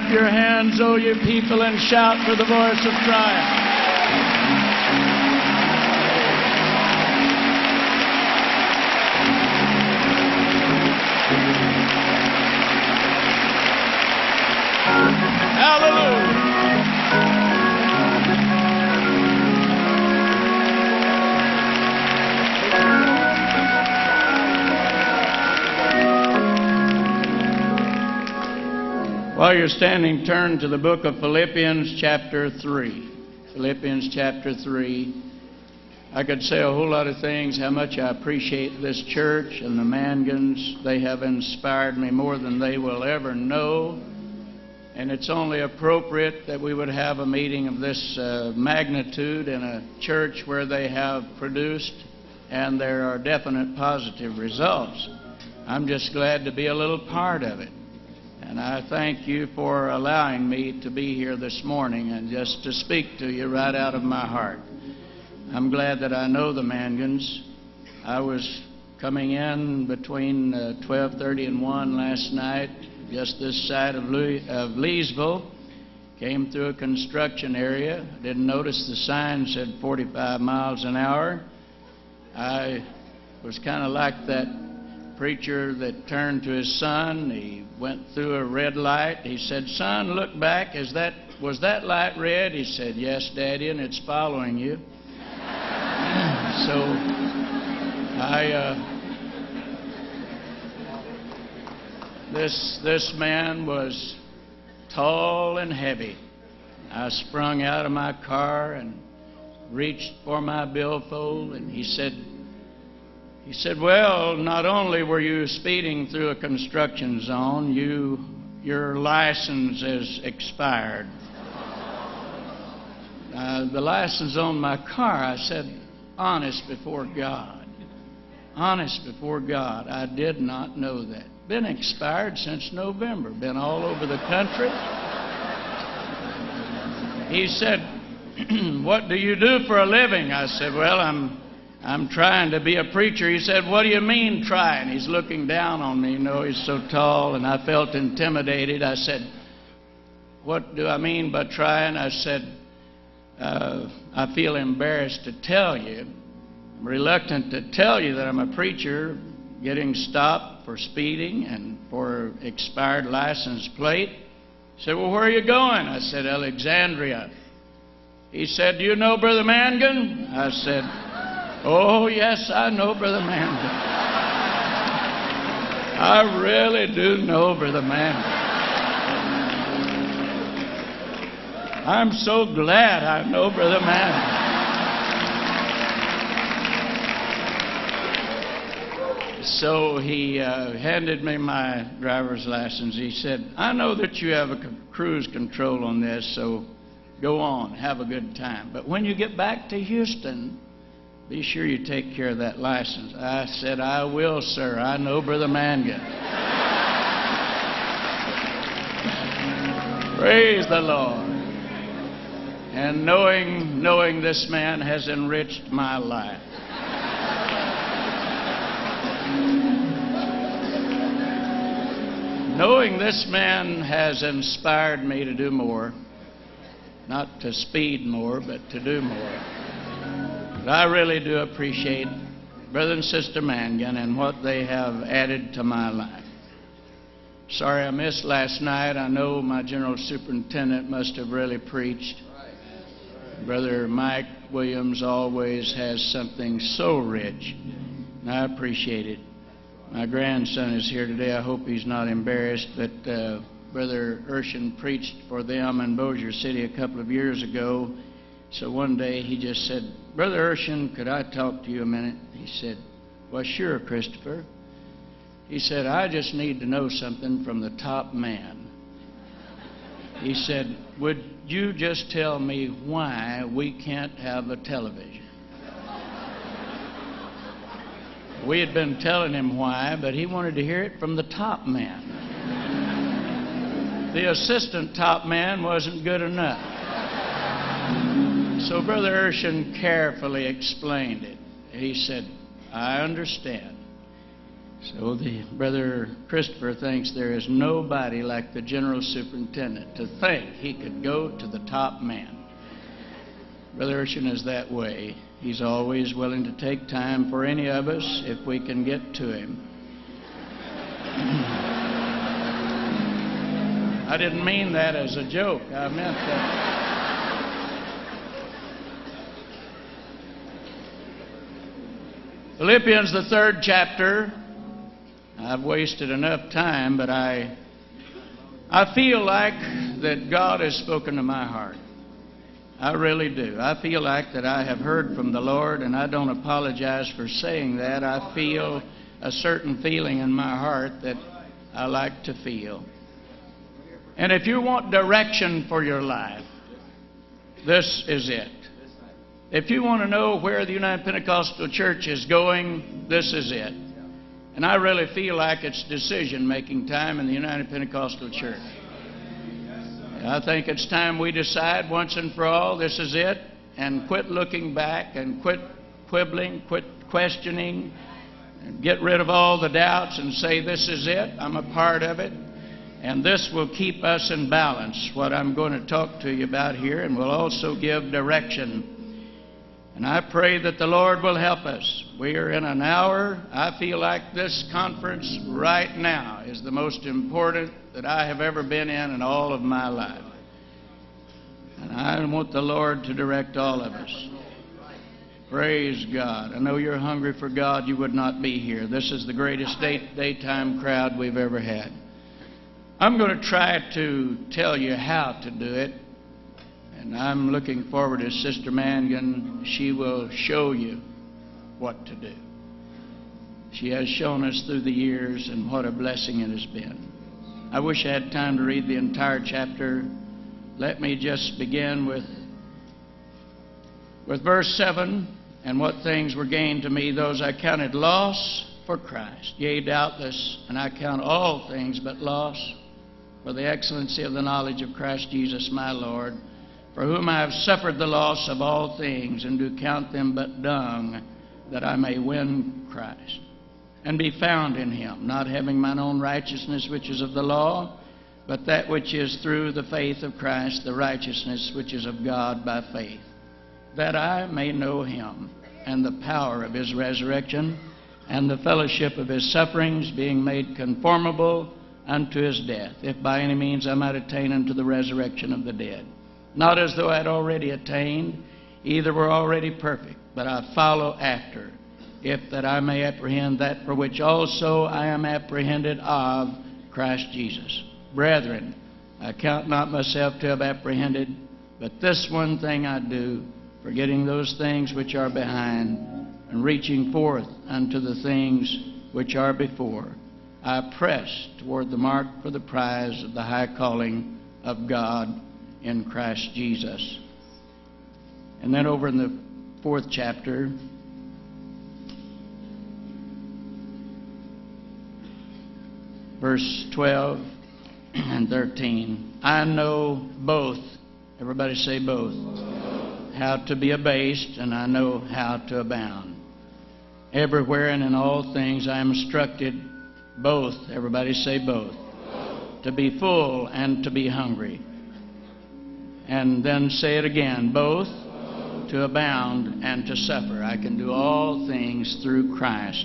Clap your hands, O ye people, and shout for the voice of triumph. While you're standing, turn to the book of Philippians chapter 3. Philippians chapter 3. I could say a whole lot of things, how much I appreciate this church and the Mangans. They have inspired me more than they will ever know. And it's only appropriate that we would have a meeting of this magnitude in a church where they have produced and there are definite positive results. I'm just glad to be a little part of it. And I thank you for allowing me to be here this morning and just to speak to you right out of my heart. I'm glad that I know the Mangans. I was coming in between 12:30 and 1 last night, just this side of Leesville. Came through a construction area. Didn't notice the sign said 45 miles an hour. I was kind of like that preacher that turned to his son. He went through a red light. He said, "Son, look back. Was that light red?" He said, "Yes, Daddy, and it's following you." So this man was tall and heavy. I sprung out of my car and reached for my billfold, and he said, "Well, not only were you speeding through a construction zone, your license is expired." The license on my car, I said, honest before God. Honest before God, I did not know that. Been expired since November. Been all over the country. He said, "What do you do for a living?" I said, "Well, I'm trying to be a preacher." He said, "What do you mean trying?" He's looking down on me, you know, he's so tall, and I felt intimidated. I said, "What do I mean by trying?" I said, "I feel embarrassed to tell you. I'm reluctant to tell you that I'm a preacher, getting stopped for speeding and for expired license plate." He said, "Well, where are you going?" I said, "Alexandria." He said, "Do you know Brother Mangan?" I said, "Oh, yes, I know Brother Mangan. I really do know Brother Mangan. I'm so glad I know Brother Mangan." So he handed me my driver's license. He said, "I know that you have a cruise control on this, so go on, have a good time. But when you get back to Houston, be sure you take care of that license." I said, "I will, sir. I know Brother Mangan." Praise the Lord. And knowing this man has enriched my life. Knowing this man has inspired me to do more. Not to speed more, but to do more. But I really do appreciate Brother and Sister Mangan and what they have added to my life. Sorry I missed last night. I know my general superintendent must have really preached. Brother Mike Williams always has something so rich, and I appreciate it. My grandson is here today. I hope he's not embarrassed, but Brother Urshan preached for them in Bossier City a couple of years ago. So one day he just said, "Brother Urshan, could I talk to you a minute?" He said, "Well, sure, Christopher." He said, "I just need to know something from the top man." He said, "Would you just tell me why we can't have a television?" We had been telling him why, but he wanted to hear it from the top man. The assistant top man wasn't good enough. So Brother Urshan carefully explained it. He said, "I understand. So the brother Christopher thinks there is nobody like the general superintendent. To think he could go to the top man. Brother Urshan is that way. He's always willing to take time for any of us if we can get to him. I didn't mean that as a joke. I meant that. Philippians, the 3rd chapter. I've wasted enough time, but I feel like that God has spoken to my heart. I really do. I feel like that I have heard from the Lord, and I don't apologize for saying that. I feel a certain feeling in my heart that I like to feel. And if you want direction for your life, this is it. If you want to know where the United Pentecostal Church is going, this is it. And I really feel like it's decision-making time in the United Pentecostal Church. I think it's time we decide once and for all, this is it, and quit looking back and quit quibbling, quit questioning, and get rid of all the doubts and say, this is it, I'm a part of it. And this will keep us in balance, what I'm going to talk to you about here, and will also give direction. And I pray that the Lord will help us. We are in an hour. I feel like this conference right now is the most important that I have ever been in all of my life. And I want the Lord to direct all of us. Praise God. I know you're hungry for God. You would not be here. This is the greatest daytime crowd we've ever had. I'm going to try to tell you how to do it. And I'm looking forward to Sister Mangan. She will show you what to do. She has shown us through the years, and what a blessing it has been. I wish I had time to read the entire chapter. Let me just begin with verse 7. And what things were gained to me, those I counted loss for Christ. Yea, doubtless, and I count all things but loss for the excellency of the knowledge of Christ Jesus my Lord, for whom I have suffered the loss of all things, and do count them but dung, that I may win Christ, and be found in him, not having mine own righteousness which is of the law, but that which is through the faith of Christ, the righteousness which is of God by faith, that I may know him, and the power of his resurrection, and the fellowship of his sufferings, being made conformable unto his death, if by any means I might attain unto the resurrection of the dead. Not as though I had already attained, either were already perfect, but I follow after, if that I may apprehend that for which also I am apprehended of Christ Jesus. Brethren, I count not myself to have apprehended, but this one thing I do, forgetting those things which are behind, and reaching forth unto the things which are before, I press toward the mark for the prize of the high calling of God in Christ Jesus. And then over in the 4th chapter, verse 12 and 13, I know both, everybody say both, how to be abased, and I know how to abound. Everywhere and in all things I am instructed both, everybody say both, to be full and to be hungry. And then say it again, both to abound and to suffer. I can do all things through Christ,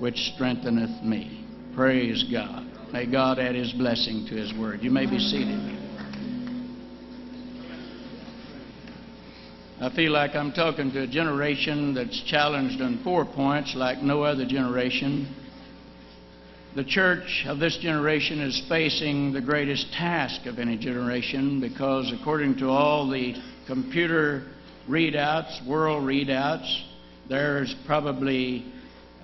which strengtheneth me. Praise God. May God add his blessing to his word. You may be seated. I feel like I'm talking to a generation that's challenged on 4 points like no other generation. The church of this generation is facing the greatest task of any generation, because according to all the computer readouts, world readouts, there's probably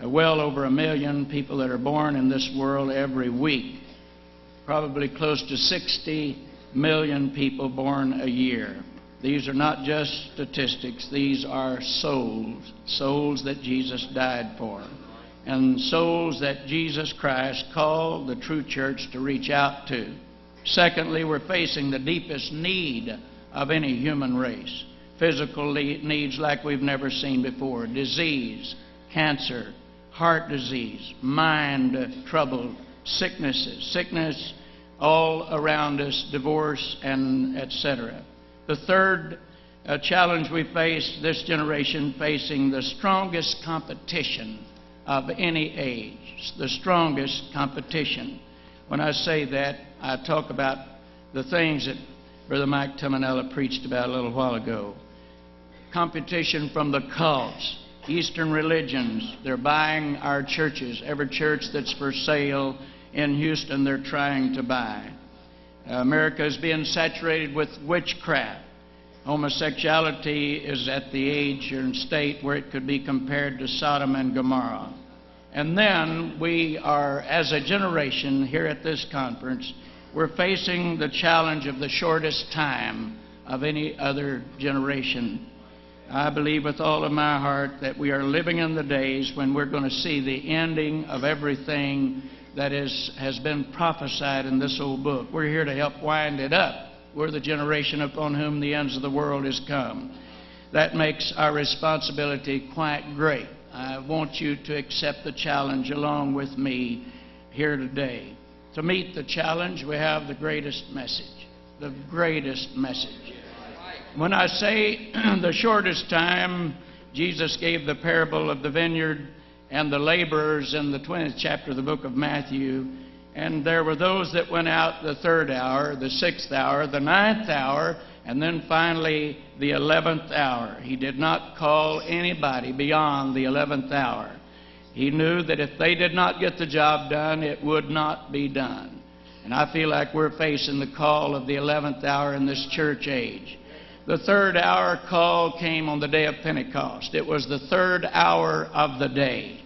well over 1 million people that are born in this world every week. Probably close to 60 million people born a year. These are not just statistics. These are souls, souls that Jesus died for, and souls that Jesus Christ called the true church to reach out to. Secondly, we're facing the deepest need of any human race. Physical needs like we've never seen before. Disease, cancer, heart disease, mind trouble, sickness all around us, divorce, and etc. The third challenge we face, this generation facing the strongest competition of any age, the strongest competition. When I say that, I talk about the things that Brother Mike Tuminella preached about a little while ago. Competition from the cults, Eastern religions. They're buying our churches. Every church that's for sale in Houston, they're trying to buy. America is being saturated with witchcraft. Homosexuality is at the age and state where it could be compared to Sodom and Gomorrah. And then we are, as a generation here at this conference, we're facing the challenge of the shortest time of any other generation. I believe with all of my heart that we are living in the days when we're going to see the ending of everything that has been prophesied in this old book. We're here to help wind it up. We're the generation upon whom the ends of the world is come. That makes our responsibility quite great. I want you to accept the challenge along with me here today. To meet the challenge, we have the greatest message. The greatest message. When I say the shortest time, Jesus gave the parable of the vineyard and the laborers in the 20th chapter of the book of Matthew. And there were those that went out the 3rd hour, the 6th hour, the 9th hour, and then finally the 11th hour. He did not call anybody beyond the 11th hour. He knew that if they did not get the job done, it would not be done. And I feel like we're facing the call of the 11th hour in this church age. The 3rd hour call came on the day of Pentecost. It was the 3rd hour of the day.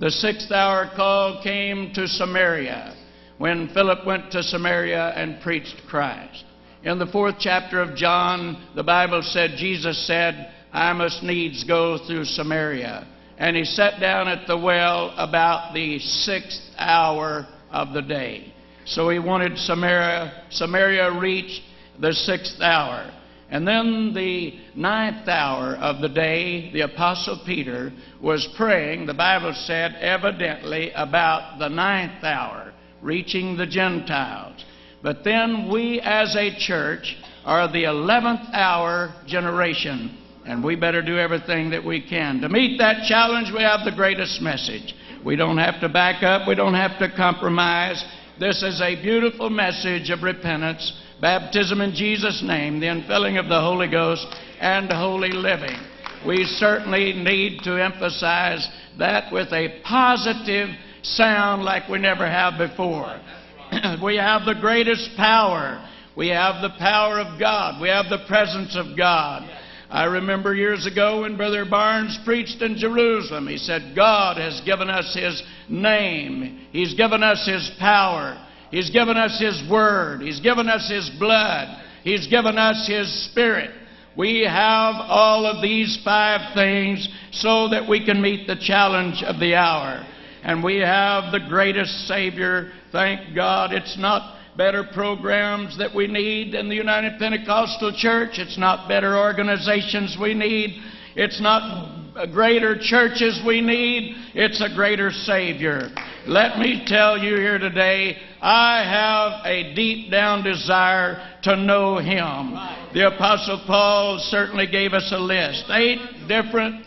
The 6th hour call came to Samaria, when Philip went to Samaria and preached Christ. In the 4th chapter of John, the Bible said, Jesus said, I must needs go through Samaria. And he sat down at the well about the 6th hour of the day. So he wanted Samaria. Samaria reached the 6th hour. And then the 9th hour of the day, the Apostle Peter was praying, the Bible said, evidently about the 9th hour. Reaching the Gentiles. But then we as a church are the 11th hour generation, and we better do everything that we can. To meet that challenge, we have the greatest message. We don't have to back up. We don't have to compromise. This is a beautiful message of repentance, baptism in Jesus' name, the infilling of the Holy Ghost, and holy living. We certainly need to emphasize that with a positive sound like we never have before. We have the greatest power. We have the power of God. We have the presence of God. I remember years ago when Brother Barnes preached in Jerusalem, he said, God has given us His name. He's given us His power. He's given us His word. He's given us His blood. He's given us His spirit. We have all of these 5 things so that we can meet the challenge of the hour. And we have the greatest Savior. Thank God. It's not better programs that we need in the United Pentecostal Church. It's not better organizations we need. It's not greater churches we need. It's a greater Savior. Let me tell you here today, I have a deep down desire to know Him. The Apostle Paul certainly gave us a list. 8 different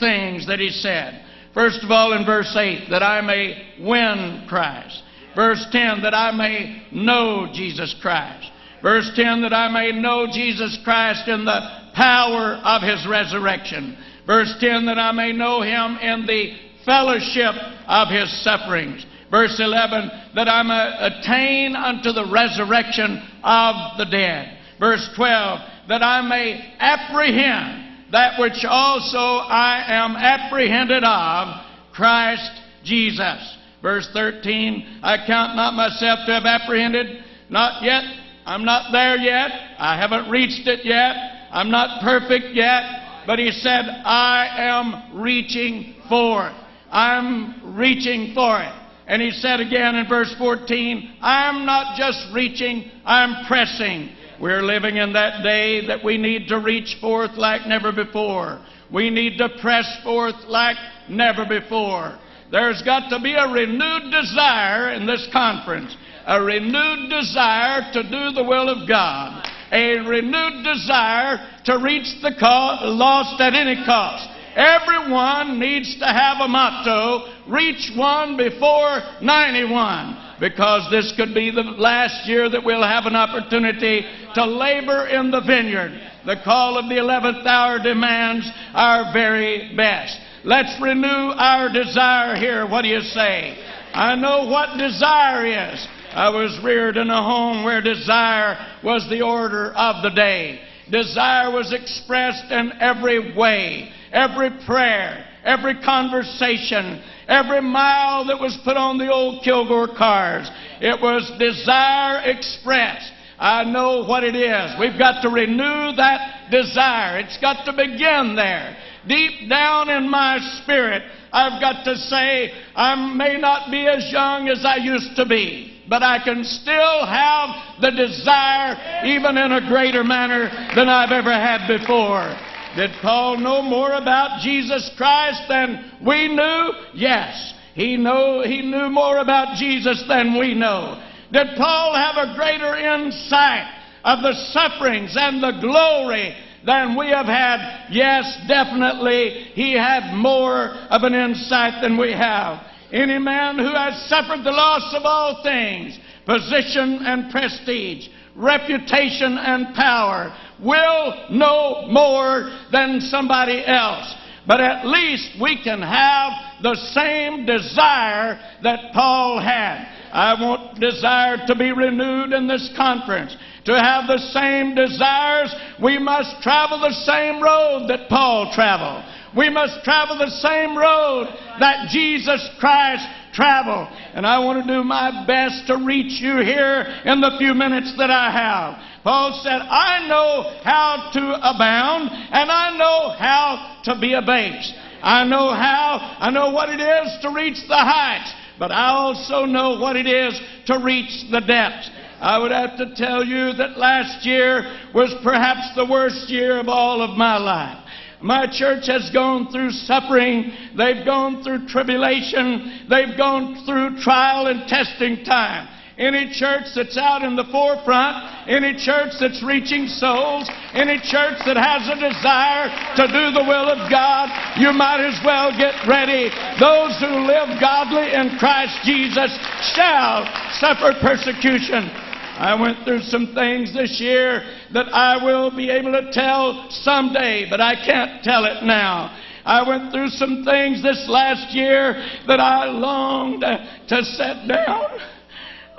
things that he said. First of all, in verse 8, that I may win Christ. Verse 10, that I may know Jesus Christ. Verse 10, that I may know Jesus Christ in the power of His resurrection. Verse 10, that I may know Him in the fellowship of His sufferings. Verse 11, that I may attain unto the resurrection of the dead. Verse 12, that I may apprehend that which also I am apprehended of, Christ Jesus. Verse 13, I count not myself to have apprehended. Not yet. I'm not there yet. I haven't reached it yet. I'm not perfect yet. But he said, I am reaching for it. I'm reaching for it. And he said again in verse 14, I'm not just reaching, I'm pressing. We're living in that day that we need to reach forth like never before. We need to press forth like never before. There's got to be a renewed desire in this conference, a renewed desire to do the will of God, a renewed desire to reach the lost at any cost. Everyone needs to have a motto, reach one before 91. Because this could be the last year that we'll have an opportunity to labor in the vineyard. The call of the 11th hour demands our very best. Let's renew our desire here. What do you say? I know what desire is. I was reared in a home where desire was the order of the day. Desire was expressed in every way, every prayer, every conversation, every mile that was put on the old Kilgore cars. It was desire expressed. I know what it is. We've got to renew that desire. It's got to begin there. Deep down in my spirit, I've got to say, I may not be as young as I used to be, but I can still have the desire even in a greater manner than I've ever had before. Did Paul know more about Jesus Christ than we knew? Yes. He knew more about Jesus than we know. Did Paul have a greater insight of the sufferings and the glory than we have had? Yes, definitely. He had more of an insight than we have. Any man who has suffered the loss of all things, position and prestige, reputation and power, will know more than somebody else. But at least we can have the same desire that Paul had. I want desire to be renewed in this conference. To have the same desires, we must travel the same road that Paul traveled. We must travel the same road that Jesus Christ traveled. And I want to do my best to reach you here in the few minutes that I have. Paul said, I know how to abound, and I know how to be abased. I know what it is to reach the heights, but I also know what it is to reach the depths. I would have to tell you that last year was perhaps the worst year of all of my life. My church has gone through suffering. They've gone through tribulation. They've gone through trial and testing time. Any church that's out in the forefront, any church that's reaching souls, any church that has a desire to do the will of God, you might as well get ready. Those who live godly in Christ Jesus shall suffer persecution. I went through some things this year that I will be able to tell someday, but I can't tell it now. I went through some things this last year that I longed to sit down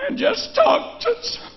and just talk to some.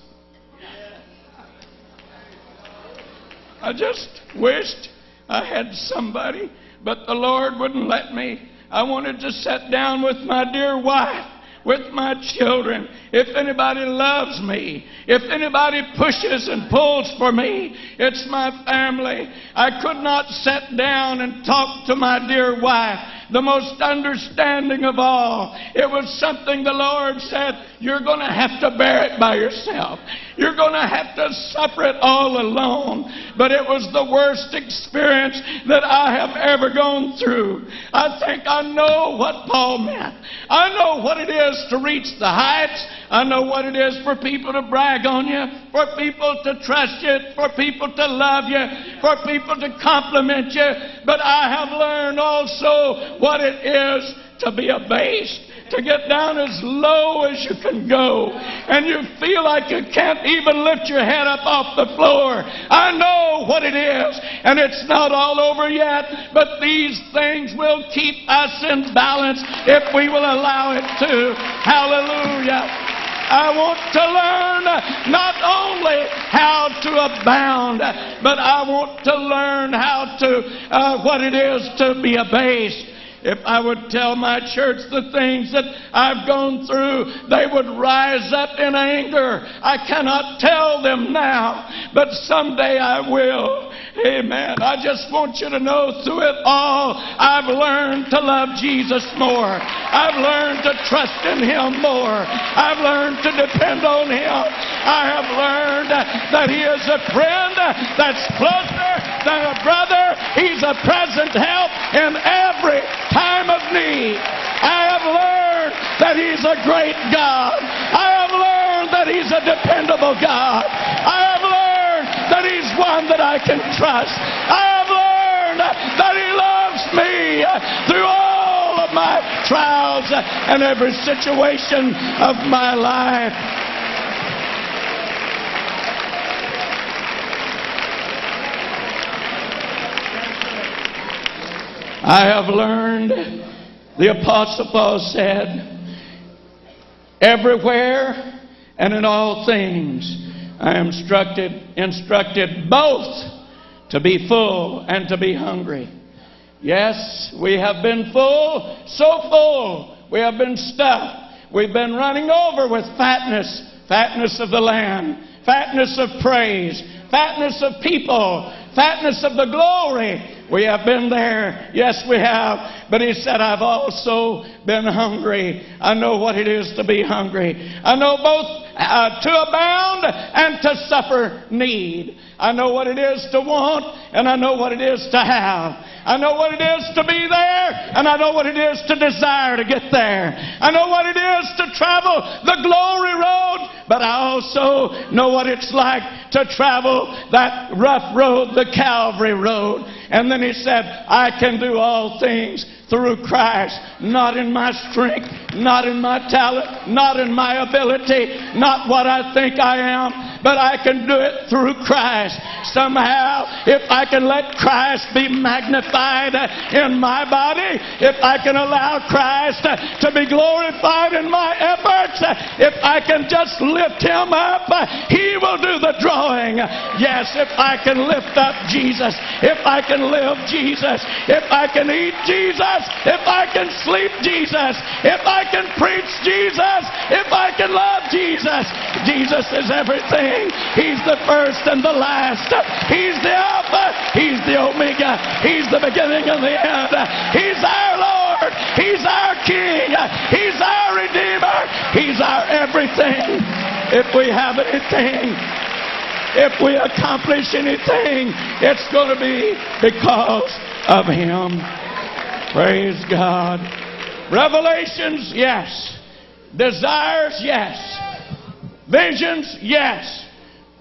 I just wished I had somebody, but the Lord wouldn't let me. I wanted to sit down with my dear wife, with my children. If anybody loves me, if anybody pushes and pulls for me, it's my family. I could not sit down and talk to my dear wife, the most understanding of all. It was something the Lord said, you're going to have to bear it by yourself. You're going to have to suffer it all alone. But it was the worst experience that I have ever gone through. I think I know what Paul meant. I know what it is to reach the heights. I know what it is for people to brag on you, for people to trust you, for people to love you, for people to compliment you. But I have learned also what it is to be abased, to get down as low as you can go, and you feel like you can't even lift your head up off the floor. I know what it is, and it's not all over yet, but these things will keep us in balance if we will allow it to. Hallelujah. I want to learn not only how to abound, but I want to learn how to what it is to be abased. If I would tell my church the things that I've gone through, they would rise up in anger. I cannot tell them now, but someday I will. Amen. I just want you to know through it all, I've learned to love Jesus more. I've learned to trust in Him more. I've learned to depend on Him. I have learned that He is a friend that's closer thy brother. He's a present help in every time of need. I have learned that He's a great God. I have learned that He's a dependable God. I have learned that He's one that I can trust. I have learned that He loves me through all of my trials and every situation of my life. I have learned, the Apostle Paul said, everywhere and in all things I am instructed both to be full and to be hungry. Yes, we have been full, so full. We have been stuffed. We've been running over with fatness, fatness of the land, fatness of praise, fatness of people, fatness of the glory. We have been there. Yes, we have. But he said, I've also been hungry. I know what it is to be hungry. I know both to abound and to suffer need. I know what it is to want, and I know what it is to have. I know what it is to be there, and I know what it is to desire to get there. I know what it is to travel the glory road, but I also know what it's like to travel that rough road, the Calvary road. And then he said, I can do all things through Christ, not in my strength, not in my talent, not in my ability, not what I think I am, but I can do it through Christ. Somehow, if I can let Christ be magnified in my body, if I can allow Christ to be glorified in my efforts, if I can just lift Him up, He will do the drawing. Yes, if I can lift up Jesus, if I can live Jesus, if I can eat Jesus, if I can sleep Jesus, if I can preach Jesus, if I can love Jesus. Jesus is everything. He's the first and the last. He's the Alpha. He's the Omega. He's the beginning and the end. He's our Lord. He's our King. He's our Redeemer. He's our everything. If we have anything, if we accomplish anything, it's going to be because of Him. Praise God. Revelations, yes. Desires, yes. Visions, yes.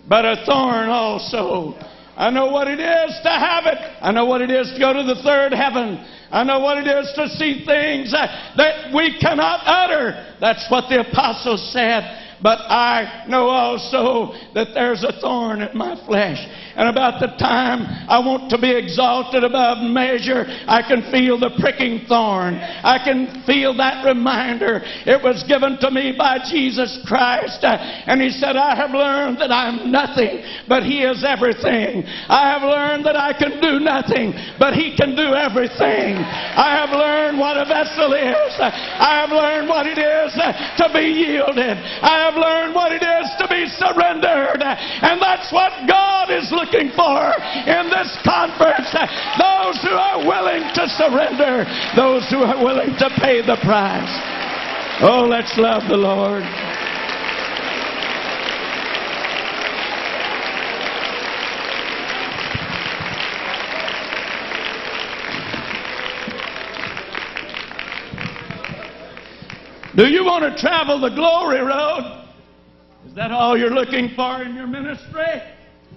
But a thorn also. I know what it is to have it. I know what it is to go to the third heaven. I know what it is to see things that we cannot utter. That's what the apostle said. But I know also that there's a thorn in my flesh. And about the time I want to be exalted above measure, I can feel the pricking thorn. I can feel that reminder. It was given to me by Jesus Christ. And He said, I have learned that I'm nothing, but He is everything. I have learned that I can do nothing, but He can do everything. I have learned what a vessel is. I have learned what it is to be yielded. I have learned what it is to be surrendered. And that's what God is looking for in this conference. Those who are willing to surrender. Those who are willing to pay the price. Oh, let's love the Lord. Do you want to travel the glory road? Is that all you're looking for in your ministry?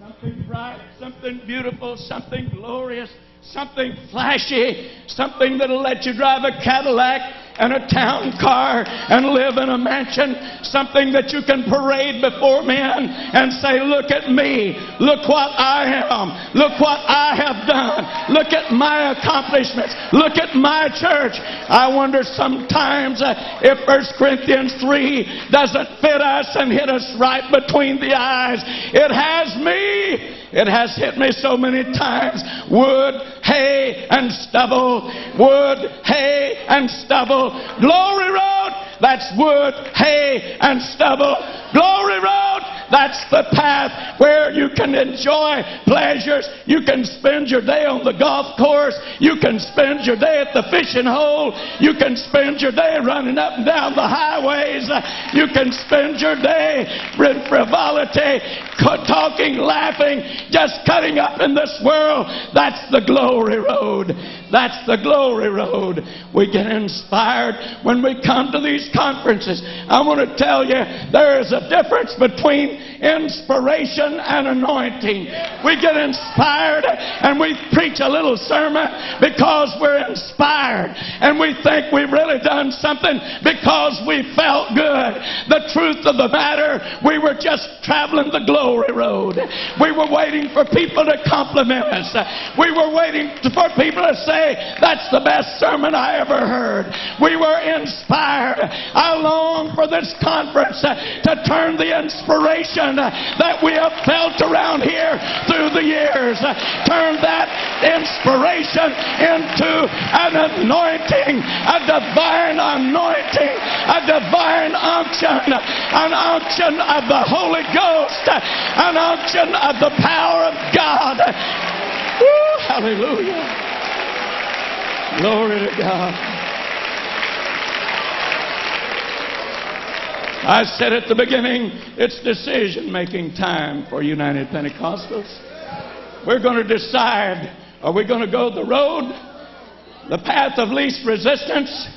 Something bright, something beautiful, something glorious, something flashy, something that'll let you drive a Cadillac and a town car and live in a mansion, something that you can parade before men and say, look at me, look what I am, look what I have done, look at my accomplishments, look at my church. I wonder sometimes if 1 Corinthians 3 doesn't fit us and hit us right between the eyes. It has me. It has hit me so many times. Wood, hay, and stubble. Wood, hay, and stubble. Glory road. that's wood, hay, and stubble. Glory Road, that's the path where you can enjoy pleasures. You can spend your day on the golf course. You can spend your day at the fishing hole. You can spend your day running up and down the highways. You can spend your day in frivolity, talking, laughing, just cutting up in this world. That's the glory road. That's the glory road. We get inspired when we come to these conferences. I want to tell you, there is a difference between inspiration and anointing. We get inspired and we preach a little sermon because we're inspired. And we think we've really done something because we felt good. The truth of the matter, we were just traveling the glory road. We were waiting for people to compliment us. We were waiting for people to say, that's the best sermon I ever heard. We were inspired. I long for this conference to turn the inspiration that we have felt around here through the years, turn that inspiration into an anointing, a divine anointing, a divine unction, an unction of the Holy Ghost, an unction of the power of God. Woo, hallelujah. Glory to God. I said at the beginning, it's decision-making time for United Pentecostals. We're going to decide, are we going to go the road, the path of least resistance?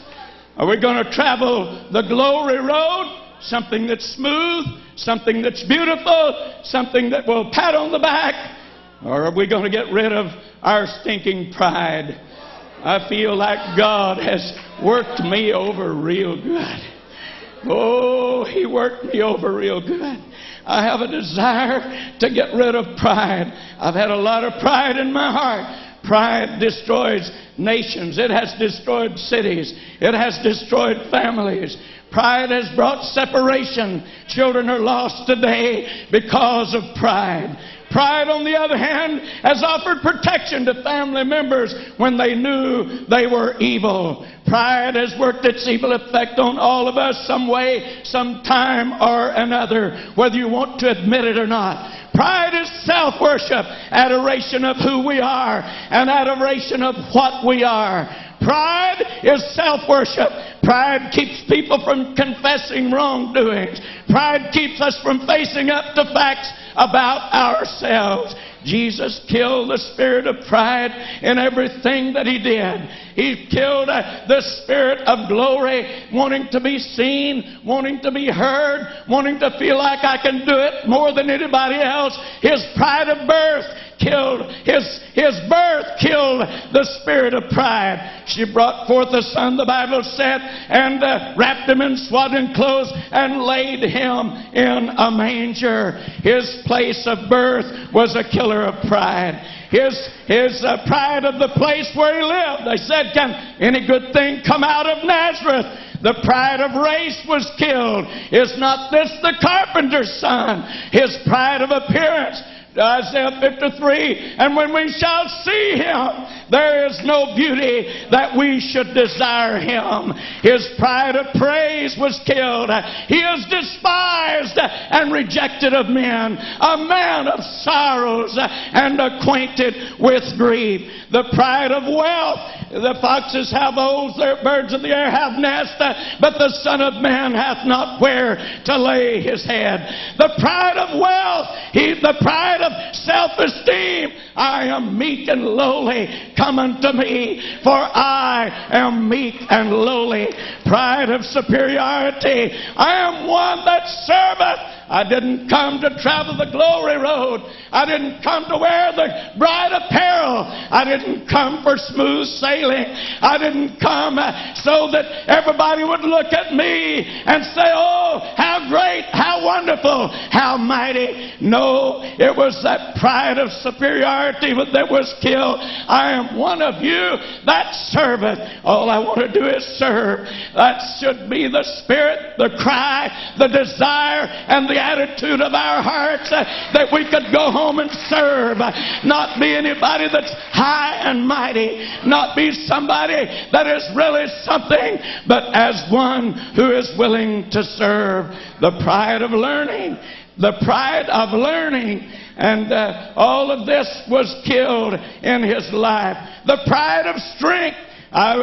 Are we going to travel the glory road? Something that's smooth, something that's beautiful, something that will pat on the back? Or are we going to get rid of our stinking pride? I feel like God has worked me over real good. Oh, He worked me over real good. I have a desire to get rid of pride. I've had a lot of pride in my heart. Pride destroys nations. It has destroyed cities. It has destroyed families. Pride has brought separation. Children are lost today because of pride. Pride, on the other hand, has offered protection to family members when they knew they were evil. Pride has worked its evil effect on all of us some way, some time or another, whether you want to admit it or not. Pride is self-worship, adoration of who we are, and adoration of what we are. Pride is self-worship. Pride keeps people from confessing wrongdoings. Pride keeps us from facing up to facts about ourselves. Jesus killed the spirit of pride in everything that He did. He killed the spirit of glory, wanting to be seen, wanting to be heard, wanting to feel like I can do it more than anybody else. His pride of birth killed, his birth killed the spirit of pride. She brought forth a son, the Bible said, and wrapped Him in swaddling clothes and laid Him in a manger. His place of birth was a killer of pride. His pride of the place where He lived. They said, can any good thing come out of Nazareth? The pride of race was killed. Is not this the carpenter's son? His pride of appearance. Isaiah 53, and when we shall see Him, there is no beauty that we should desire Him. His pride of praise was killed. He is despised and rejected of men, a man of sorrows and acquainted with grief. The pride of wealth. The foxes have holes, the birds of the air have nests, but the Son of Man hath not where to lay His head. The pride of wealth, the pride of self-esteem. I am meek and lowly. Come unto me, for I am meek and lowly. Pride of superiority. I am one that serveth. I didn't come to travel the glory road. I didn't come to wear the bright apparel. I didn't come for smooth sailing. I didn't come so that everybody would look at me and say, oh, how great, how wonderful, how Almighty. No, it was that pride of superiority that was killed. I am one of you that serveth. All I want to do is serve. That should be the spirit, the cry, the desire, and the attitude of our hearts, that we could go home and serve. Not be anybody that's high and mighty. Not be somebody that is really something, but as one who is willing to serve. The pride of learning. The pride of learning. And all of this was killed in his life. The pride of strength.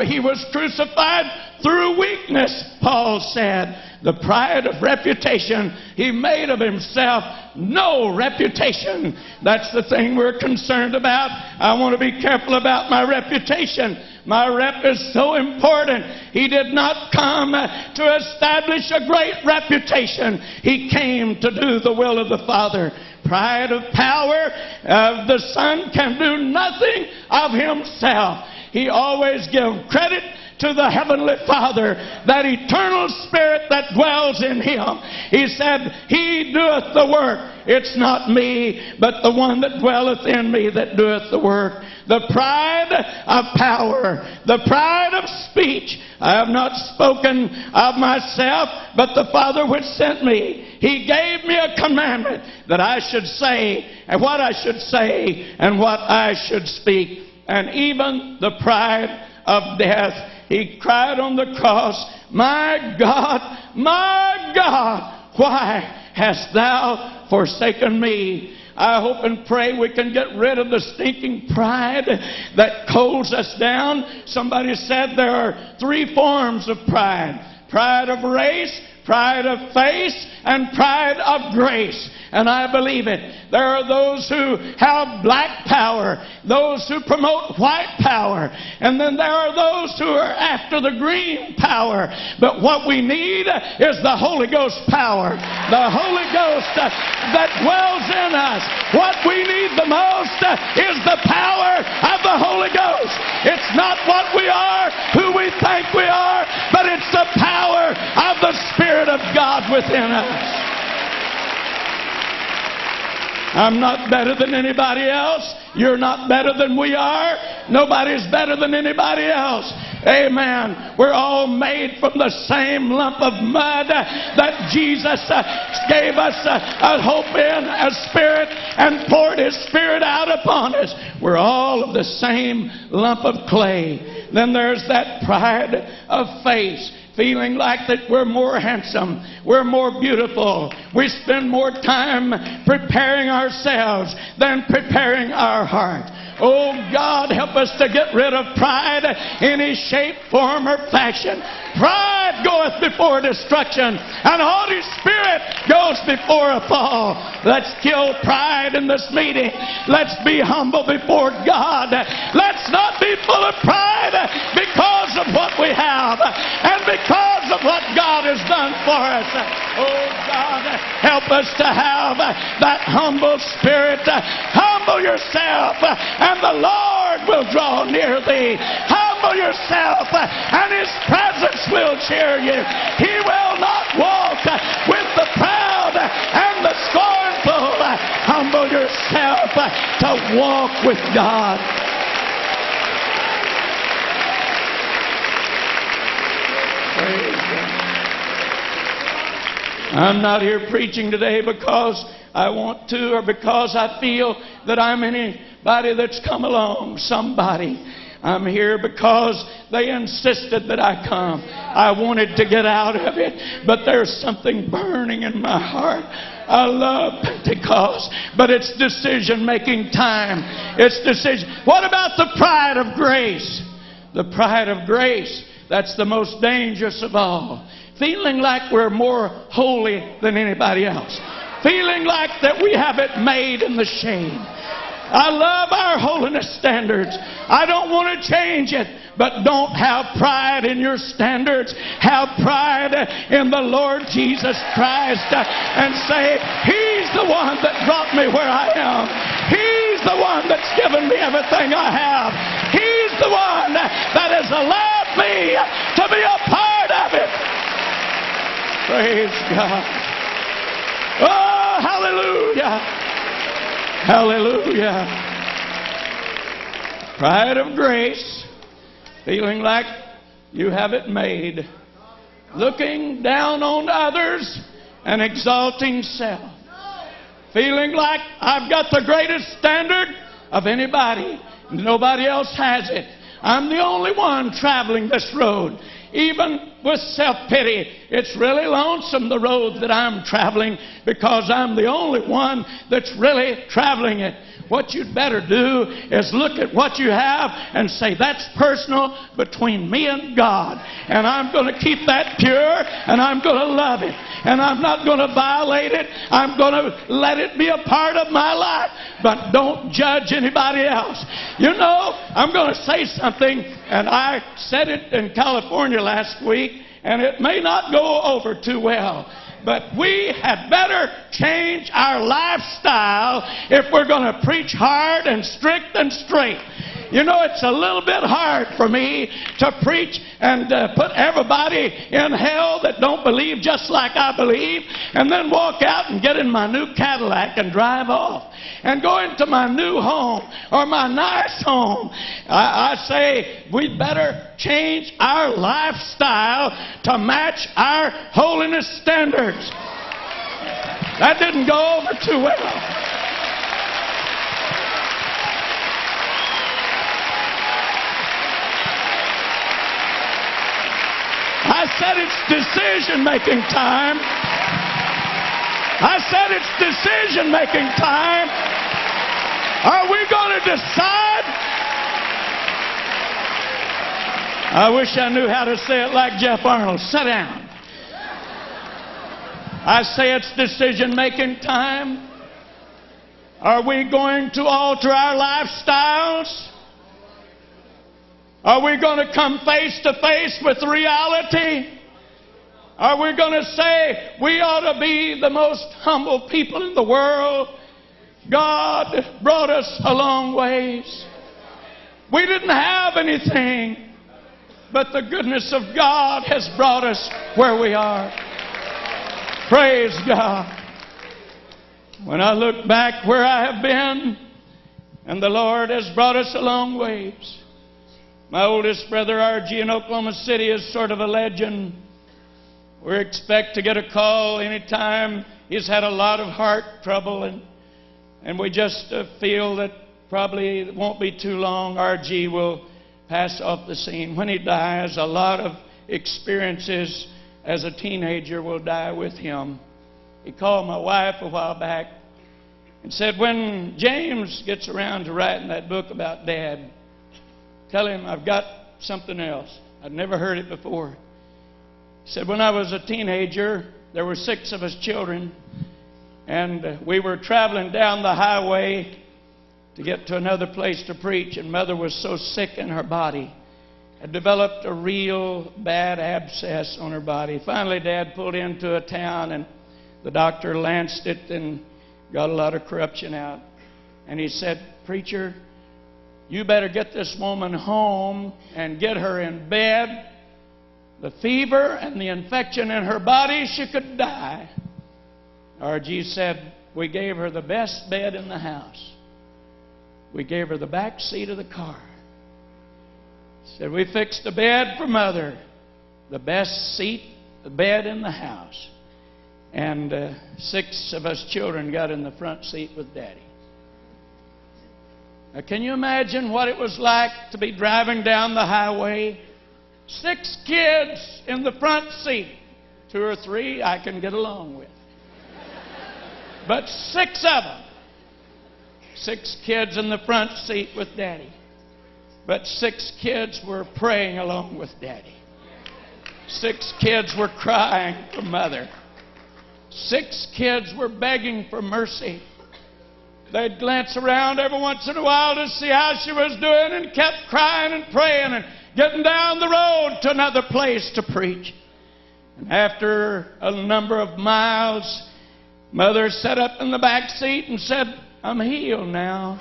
He was crucified through weakness, Paul said. The pride of reputation. He made of himself no reputation. That's the thing we're concerned about. I want to be careful about my reputation. My rep is so important. He did not come to establish a great reputation. He came to do the will of the Father. Pride of power. The Son can do nothing of himself. He always gives credit to the Heavenly Father, that eternal Spirit that dwells in him. He said, He doeth the work. It's not me, but the one that dwelleth in me that doeth the work. The pride of power. The pride of speech. I have not spoken of myself, but the Father which sent me. He gave me a commandment that I should say, and what I should say, and what I should speak. And even the pride of death. He cried on the cross, "My God, my God, why hast thou forsaken me?" I hope and pray we can get rid of the stinking pride that holds us down. Somebody said there are three forms of pride. Pride of race, pride of face, and pride of grace. And I believe it. There are those who have black power, those who promote white power, and then there are those who are after the green power. But what we need is the Holy Ghost power, the Holy Ghost that dwells in us. What we need the most is the power of the Holy Ghost. It's not what we are, who we think we are, but it's the power of the Spirit of God within us. I'm not better than anybody else. You're not better than we are. Nobody's better than anybody else. Amen. We're all made from the same lump of mud that Jesus gave us a hope in, a spirit, and poured His Spirit out upon us. We're all of the same lump of clay. Then there's that pride of face. Feeling like that we're more handsome, we're more beautiful, we spend more time preparing ourselves than preparing our heart. Oh God, help us to get rid of pride in any shape, form, or fashion. Pride goeth before destruction, and the Holy Spirit goes before a fall. Let's kill pride in this meeting. Let's be humble before God. Let's not be full of pride because of what we have and because of what God has done for us. Oh God, help us to have that humble spirit. Humble yourself, and the Lord will draw near thee. Humble yourself, and His presence will cheer you. He will not walk with the proud and the scornful. Humble yourself to walk with God. Praise God. I'm not here preaching today because I want to or because I feel that I'm anybody that's come along, somebody. I'm here because they insisted that I come. I wanted to get out of it, but there's something burning in my heart. I love Pentecost, but it's decision-making time. It's decision. What about the pride of grace? The pride of grace, that's the most dangerous of all. Feeling like we're more holy than anybody else. Feeling like that we have it made in the shade. I love our holiness standards. I don't want to change it, but don't have pride in your standards. Have pride in the Lord Jesus Christ and say, He's the one that brought me where I am. He's the one that's given me everything I have. He's the one that has allowed me to be a part of it. Praise God. Oh! Oh, hallelujah. Hallelujah. Pride of grace. Feeling like you have it made. Looking down on others and exalting self. Feeling like I've got the greatest standard of anybody. Nobody else has it. I'm the only one traveling this road. Even with self-pity, it's really lonesome, the road that I'm traveling, because I'm the only one that's really traveling it. What you'd better do is look at what you have and say, that's personal between me and God. And I'm going to keep that pure, and I'm going to love it. And I'm not going to violate it. I'm going to let it be a part of my life. But don't judge anybody else. You know, I'm going to say something, and I said it in California last week, and it may not go over too well. But we had better change our lifestyle if we're going to preach hard and strict and straight. You know, it's a little bit hard for me to preach and put everybody in hell that don't believe just like I believe, and then walk out and get in my new Cadillac and drive off and go into my new home or my nice home. I say we'd better change our lifestyle to match our holiness standards. That didn't go over too well. I said it's decision-making time. I said it's decision-making time. Are we going to decide? I wish I knew how to say it like Jeff Arnold. Sit down. I say it's decision-making time. Are we going to alter our lifestyles? Are we going to come face to face with reality? Are we going to say we ought to be the most humble people in the world? God brought us a long ways. We didn't have anything, but the goodness of God has brought us where we are. Praise God. When I look back where I have been, and the Lord has brought us a long ways. My oldest brother, R.G. in Oklahoma City, is sort of a legend. We expect to get a call anytime. He's had a lot of heart trouble, and we just feel that probably it won't be too long. R.G. will pass off the scene. When he dies, a lot of experiences as a teenager will die with him. He called my wife a while back and said, when James gets around to writing that book about Dad, tell him I've got something else. I'd never heard it before. He said, when I was a teenager, there were 6 of us children, and we were traveling down the highway to get to another place to preach, and Mother was so sick in her body, had developed a real bad abscess on her body. Finally, Dad pulled into a town, and the doctor lanced it and got a lot of corruption out. And he said, preacher, you better get this woman home and get her in bed. The fever and the infection in her body, she could die. R.G. said, we gave her the best bed in the house. We gave her the back seat of the car. He said, we fixed the bed for Mother. The best seat, the bed in the house. And 6 of us children got in the front seat with Daddy. Now, can you imagine what it was like to be driving down the highway? 6 kids in the front seat. 2 or 3 I can get along with. But 6 of them. 6 kids in the front seat with Daddy. But 6 kids were praying along with Daddy. 6 kids were crying for Mother. 6 kids were begging for mercy. They'd glance around every once in a while to see how she was doing, and kept crying and praying and getting down the road to another place to preach. And after a number of miles, Mother sat up in the back seat and said, I'm healed now.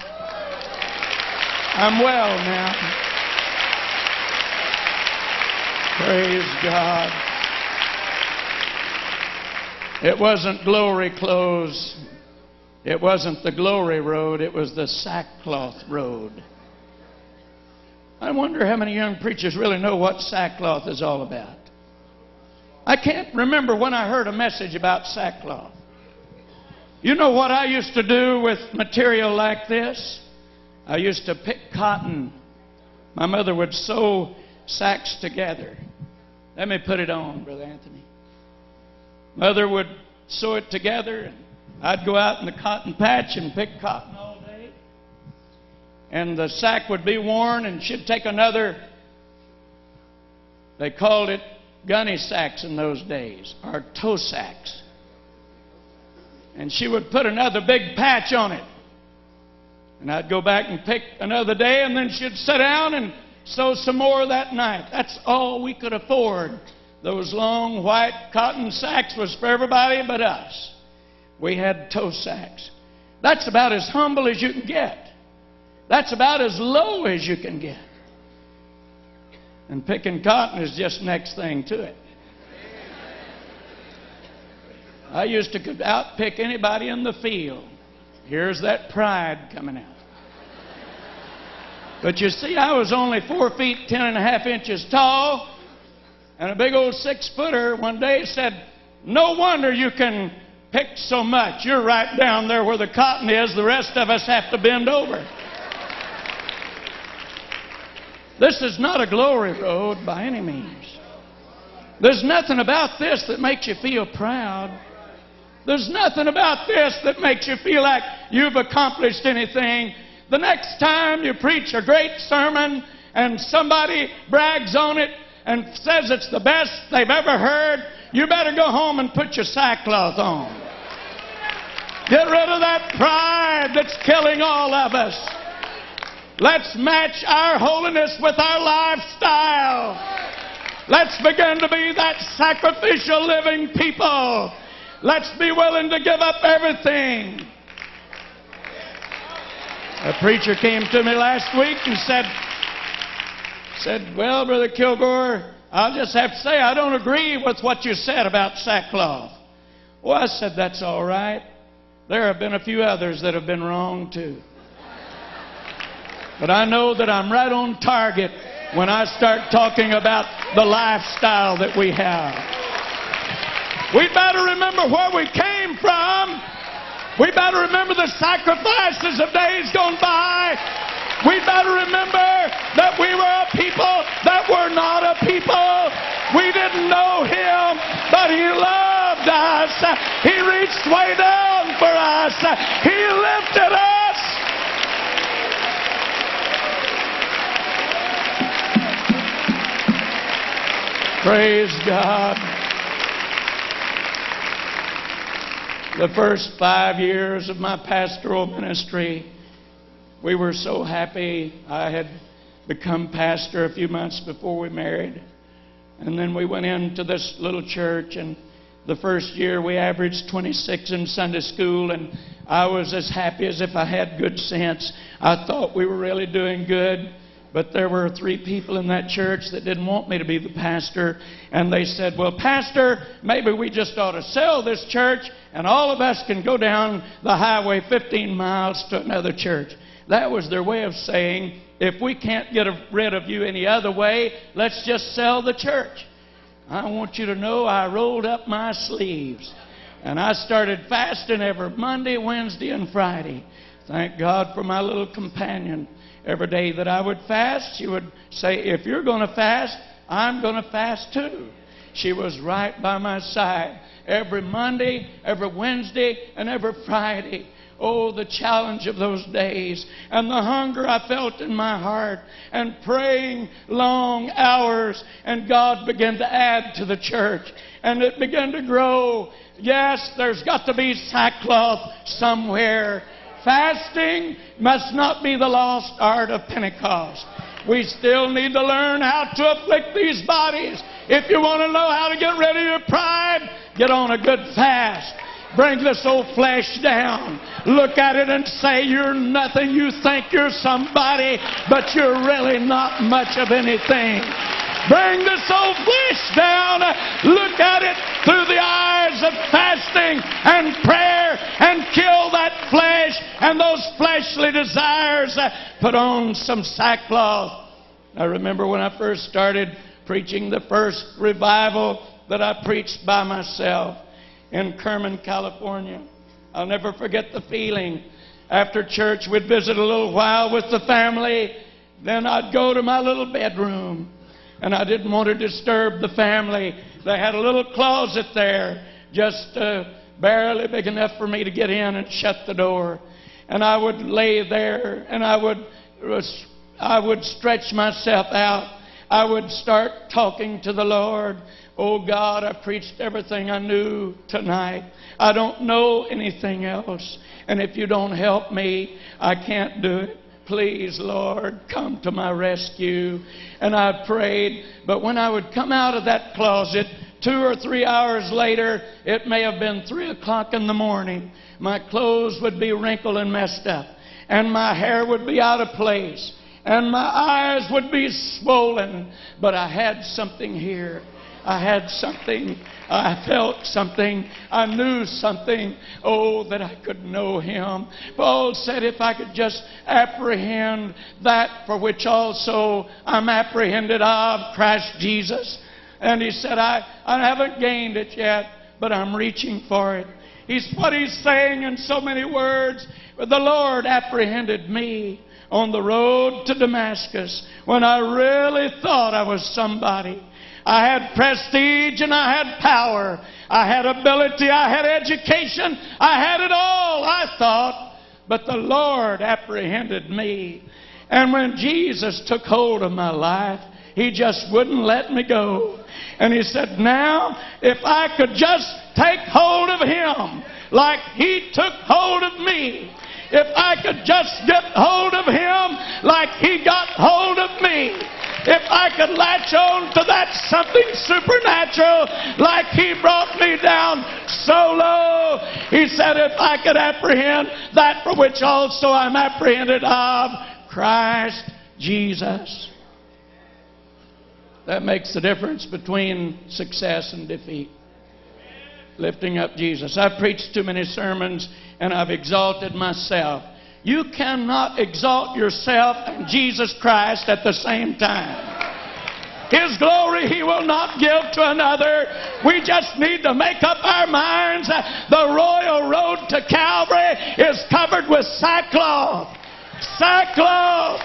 I'm well now. Praise God. It wasn't glory clothes. It wasn't the glory road. It was the sackcloth road. I wonder how many young preachers really know what sackcloth is all about. I can't remember when I heard a message about sackcloth. You know what I used to do with material like this? I used to pick cotton. My mother would sew sacks together. Let me put it on, Brother Anthony. Mother would sew it together, and I'd go out in the cotton patch and pick cotton all day. And the sack would be worn, and she'd take another. They called it gunny sacks in those days, or toe sacks. And she would put another big patch on it. And I'd go back and pick another day, and then she'd sit down and sew some more that night. That's all we could afford. Those long white cotton sacks was for everybody but us. We had toe sacks. That's about as humble as you can get. That's about as low as you can get. And picking cotton is just next thing to it. I used to outpick anybody in the field. Here's that pride coming out. But you see, I was only 4 feet 10.5 inches tall, and a big old 6-footer one day said, "No wonder you can pick so much. You're right down there where the cotton is. The rest of us have to bend over." This is not a glory road by any means. There's nothing about this that makes you feel proud. There's nothing about this that makes you feel like you've accomplished anything. The next time you preach a great sermon and somebody brags on it and says it's the best they've ever heard, you better go home and put your sackcloth on. Get rid of that pride that's killing all of us. Let's match our holiness with our lifestyle. Let's begin to be that sacrificial living people. Let's be willing to give up everything. A preacher came to me last week and said, "Well, Brother Kilgore, I'll just have to say I don't agree with what you said about sackcloth." Well, I said, "That's all right. There have been a few others that have been wrong too. But I know that I'm right on target when I start talking about the lifestyle that we have." We better remember where we came from. We better remember the sacrifices of days gone by. We better remember that we were a people that were not a people. We didn't know Him, but He loved us. He reached way down for us. He lifted us. Praise God. The first 5 years of my pastoral ministry, we were so happy. I had become pastor a few months before we married. And then we went into this little church, and the first year we averaged 26 in Sunday school, and I was as happy as if I had good sense. I thought we were really doing good. But there were 3 people in that church that didn't want me to be the pastor. And they said, "Well, Pastor, maybe we just ought to sell this church and all of us can go down the highway 15 miles to another church." That was their way of saying, "If we can't get rid of you any other way, let's just sell the church." I want you to know I rolled up my sleeves. And I started fasting every Monday, Wednesday, and Friday. Thank God for my little companion. Every day that I would fast, she would say, "If you're going to fast, I'm going to fast too." She was right by my side every Monday, every Wednesday, and every Friday. Oh, the challenge of those days and the hunger I felt in my heart and praying long hours. And God began to add to the church and it began to grow. Yes, there's got to be sackcloth somewhere. Fasting must not be the lost art of Pentecost. We still need to learn how to afflict these bodies. If you want to know how to get rid of your pride, get on a good fast. Bring this old flesh down. Look at it and say, "You're nothing. You think you're somebody, but you're really not much of anything." Bring this old flesh down. Look at it. through the eyes of fasting and prayer and kill that flesh and those fleshly desires. Put on some sackcloth. I remember when I first started preaching the first revival that I preached by myself in Kerman, California. I'll never forget the feeling. After church, we'd visit a little while with the family. Then I'd go to my little bedroom. And I didn't want to disturb the family. They had a little closet there, just barely big enough for me to get in and shut the door. And I would lay there, and I would stretch myself out. I would start talking to the Lord. Oh God, I preached everything I knew tonight. I don't know anything else. And if you don't help me, I can't do it. Please, Lord, come to my rescue. And I prayed. But when I would come out of that closet, 2 or 3 hours later, it may have been 3 o'clock in the morning, my clothes would be wrinkled and messed up. And my hair would be out of place. And my eyes would be swollen. But I had something here. I had something. I felt something. I knew something. Oh, that I could know Him. Paul said, if I could just apprehend that for which also I'm apprehended of, Christ Jesus. And he said, I haven't gained it yet, but I'm reaching for it. What he's saying in so many words, the Lord apprehended me on the road to Damascus when I really thought I was somebody. I had prestige and I had power. I had ability. I had education. I had it all, I thought. But the Lord apprehended me. And when Jesus took hold of my life, He just wouldn't let me go. And He said, now, if I could just take hold of Him like He took hold of me. If I could just get hold of Him like He got hold of me. If I could latch on to that something supernatural like He brought me down so low. He said, if I could apprehend that for which also I'm apprehended of, Christ Jesus. That makes the difference between success and defeat. Lifting up Jesus. I've preached too many sermons and I've exalted myself. You cannot exalt yourself and Jesus Christ at the same time. His glory He will not give to another. We just need to make up our minds. The royal road to Calvary is covered with sackcloth. Sackcloth.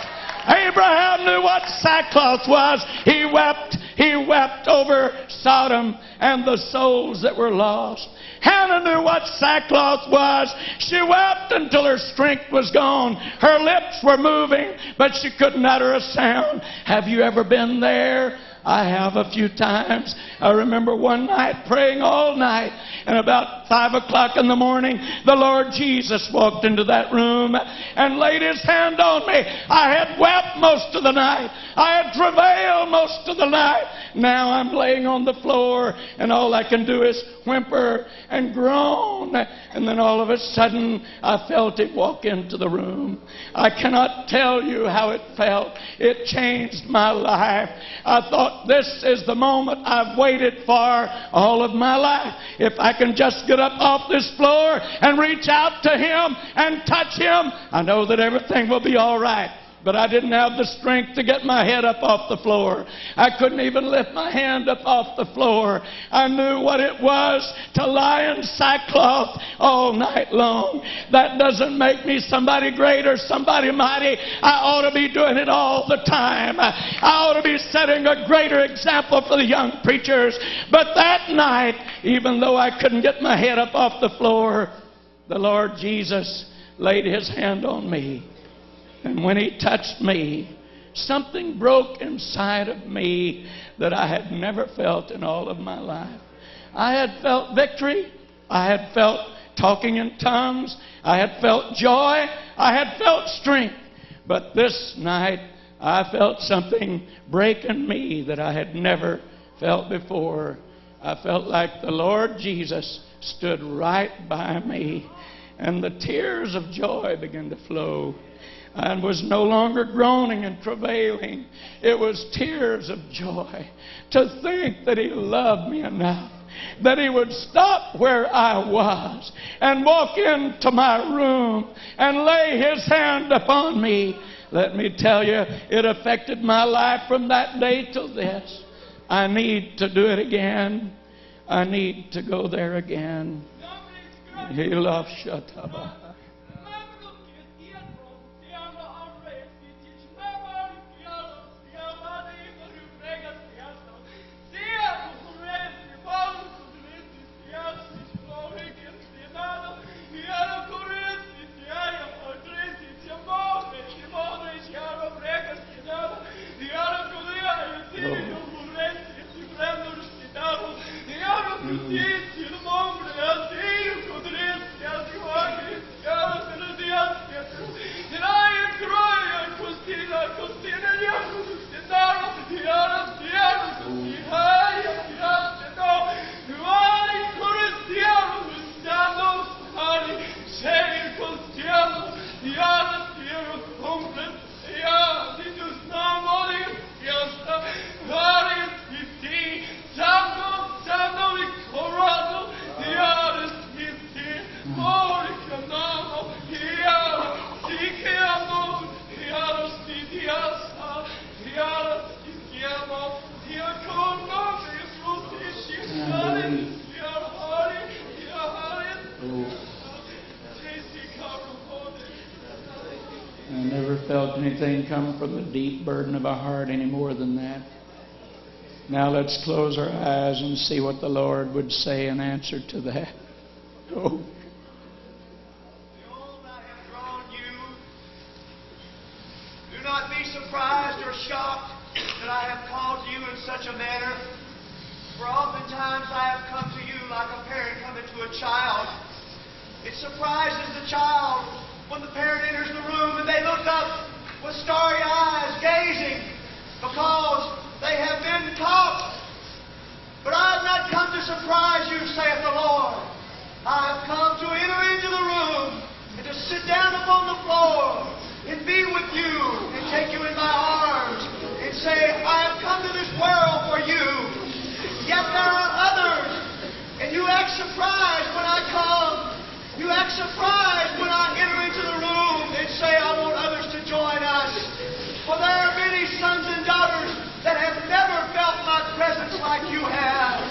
Abraham knew what sackcloth was. He wept. He wept over Sodom and the souls that were lost. Hannah knew what sackcloth was. She wept until her strength was gone. Her lips were moving, but she couldn't utter a sound. Have you ever been there? I have a few times. I remember one night praying all night, and about 5 o'clock in the morning, the Lord Jesus walked into that room and laid His hand on me. I had wept most of the night. I had travailed most of the night. Now I'm laying on the floor, and all I can do is whimper and groan. And then all of a sudden, I felt it walk into the room. I cannot tell you how it felt. It changed my life. I thought, this is the moment I've waited for all of my life. If I can just get up off this floor and reach out to Him and touch Him, I know that everything will be all right. But I didn't have the strength to get my head up off the floor. I couldn't even lift my hand up off the floor. I knew what it was to lie in sackcloth all night long. That doesn't make me somebody great or somebody mighty. I ought to be doing it all the time. I ought to be setting a greater example for the young preachers. But that night, even though I couldn't get my head up off the floor, the Lord Jesus laid His hand on me. And when He touched me, something broke inside of me that I had never felt in all of my life. I had felt victory. I had felt talking in tongues. I had felt joy. I had felt strength. But this night, I felt something break in me that I had never felt before. I felt like the Lord Jesus stood right by me. And the tears of joy began to flow. I was no longer groaning and travailing. It was tears of joy to think that He loved me enough that he would stop where I was and walk into my room and lay his hand upon me. Let me tell you, it affected my life from that day till this. I need to do it again. I need to go there again. He loves Shataba. Come from the deep burden of our heart any more than that. Now let's close our eyes and see what the Lord would say in answer to that. Oh. Behold, I have drawn you. Do not be surprised or shocked that I have called you in such a manner. For oftentimes I have come to you like a parent coming to a child. It surprises the child when the parent enters the room and they look up with starry eyes, gazing, because they have been taught. But I have not come to surprise you, saith the Lord. I have come to enter into the room and to sit down upon the floor and be with you and take you in my arms and say, I have come to this world for you. Yet there are others, and you act surprised when I come. You act surprised when I enter into the room and say, I want others to join us. For there are many sons and daughters that have never felt my presence like you have.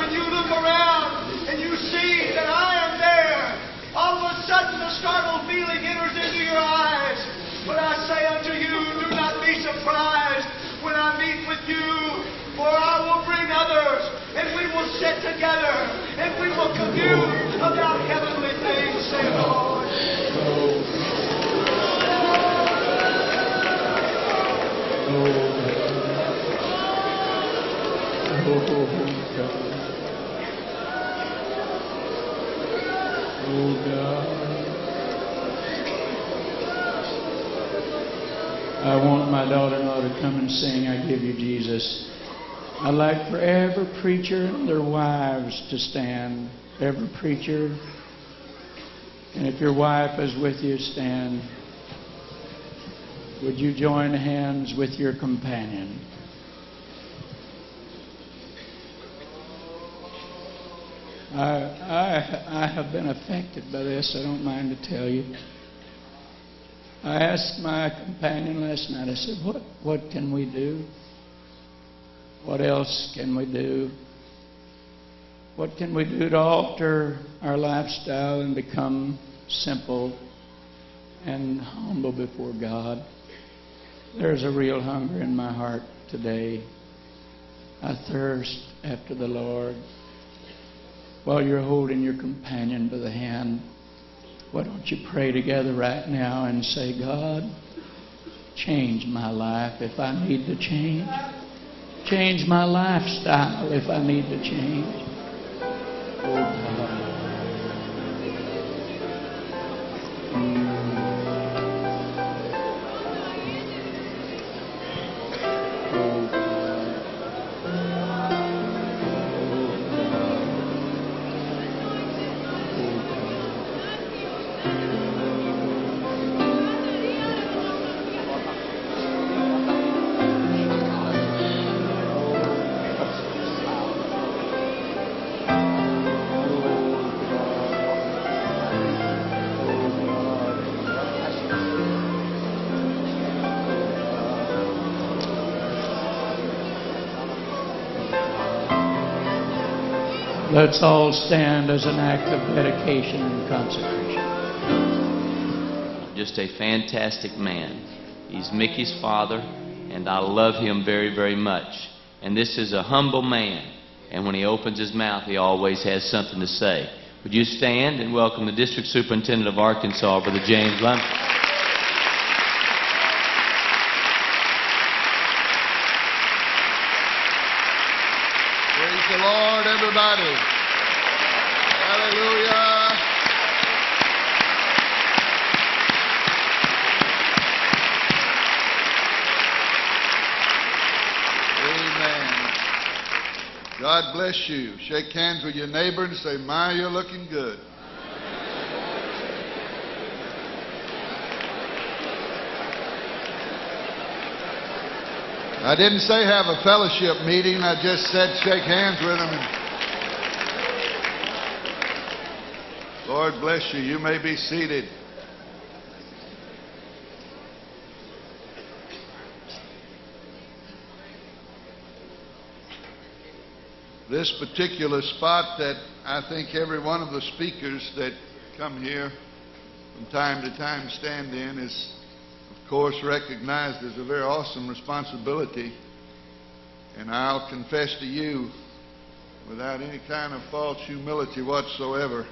When you look around and you see that I am there, all of a sudden a startled feeling enters into your eyes. But I say unto you, do not be surprised when I meet with you, for I will bring others, and we will sit together, and we will commune about heavenly things, saith the Lord. Oh God. I want my daughter-in-law to come and sing, I Give You Jesus. I'd like for every preacher and their wives to stand. Every preacher. And if your wife is with you, stand. Would you join hands with your companion? I have been affected by this, I don't mind to tell you. I asked my companion last night, I said, what can we do? What else can we do? What can we do to alter our lifestyle and become simple and humble before God? There's a real hunger in my heart today. I thirst after the Lord. While you're holding your companion by the hand, why don't you pray together right now and say, God, change my life if I need to change. Change my lifestyle if I need to change. Oh, God. Let's all stand as an act of dedication and consecration. Just a fantastic man. He's Mickey's father, and I love him very, very much. And this is a humble man. And when he opens his mouth, he always has something to say. Would you stand and welcome the District Superintendent of Arkansas, Brother James Lumpkin. Praise the Lord, everybody. Hallelujah. Amen. God bless you. Shake hands with your neighbor and say, "My, you're looking good." I didn't say have a fellowship meeting. I just said shake hands with them. Lord bless you. You may be seated. This particular spot that I think every one of the speakers that come here from time to time stand in is, of course, recognized as a very awesome responsibility. And I'll confess to you, without any kind of false humility whatsoever,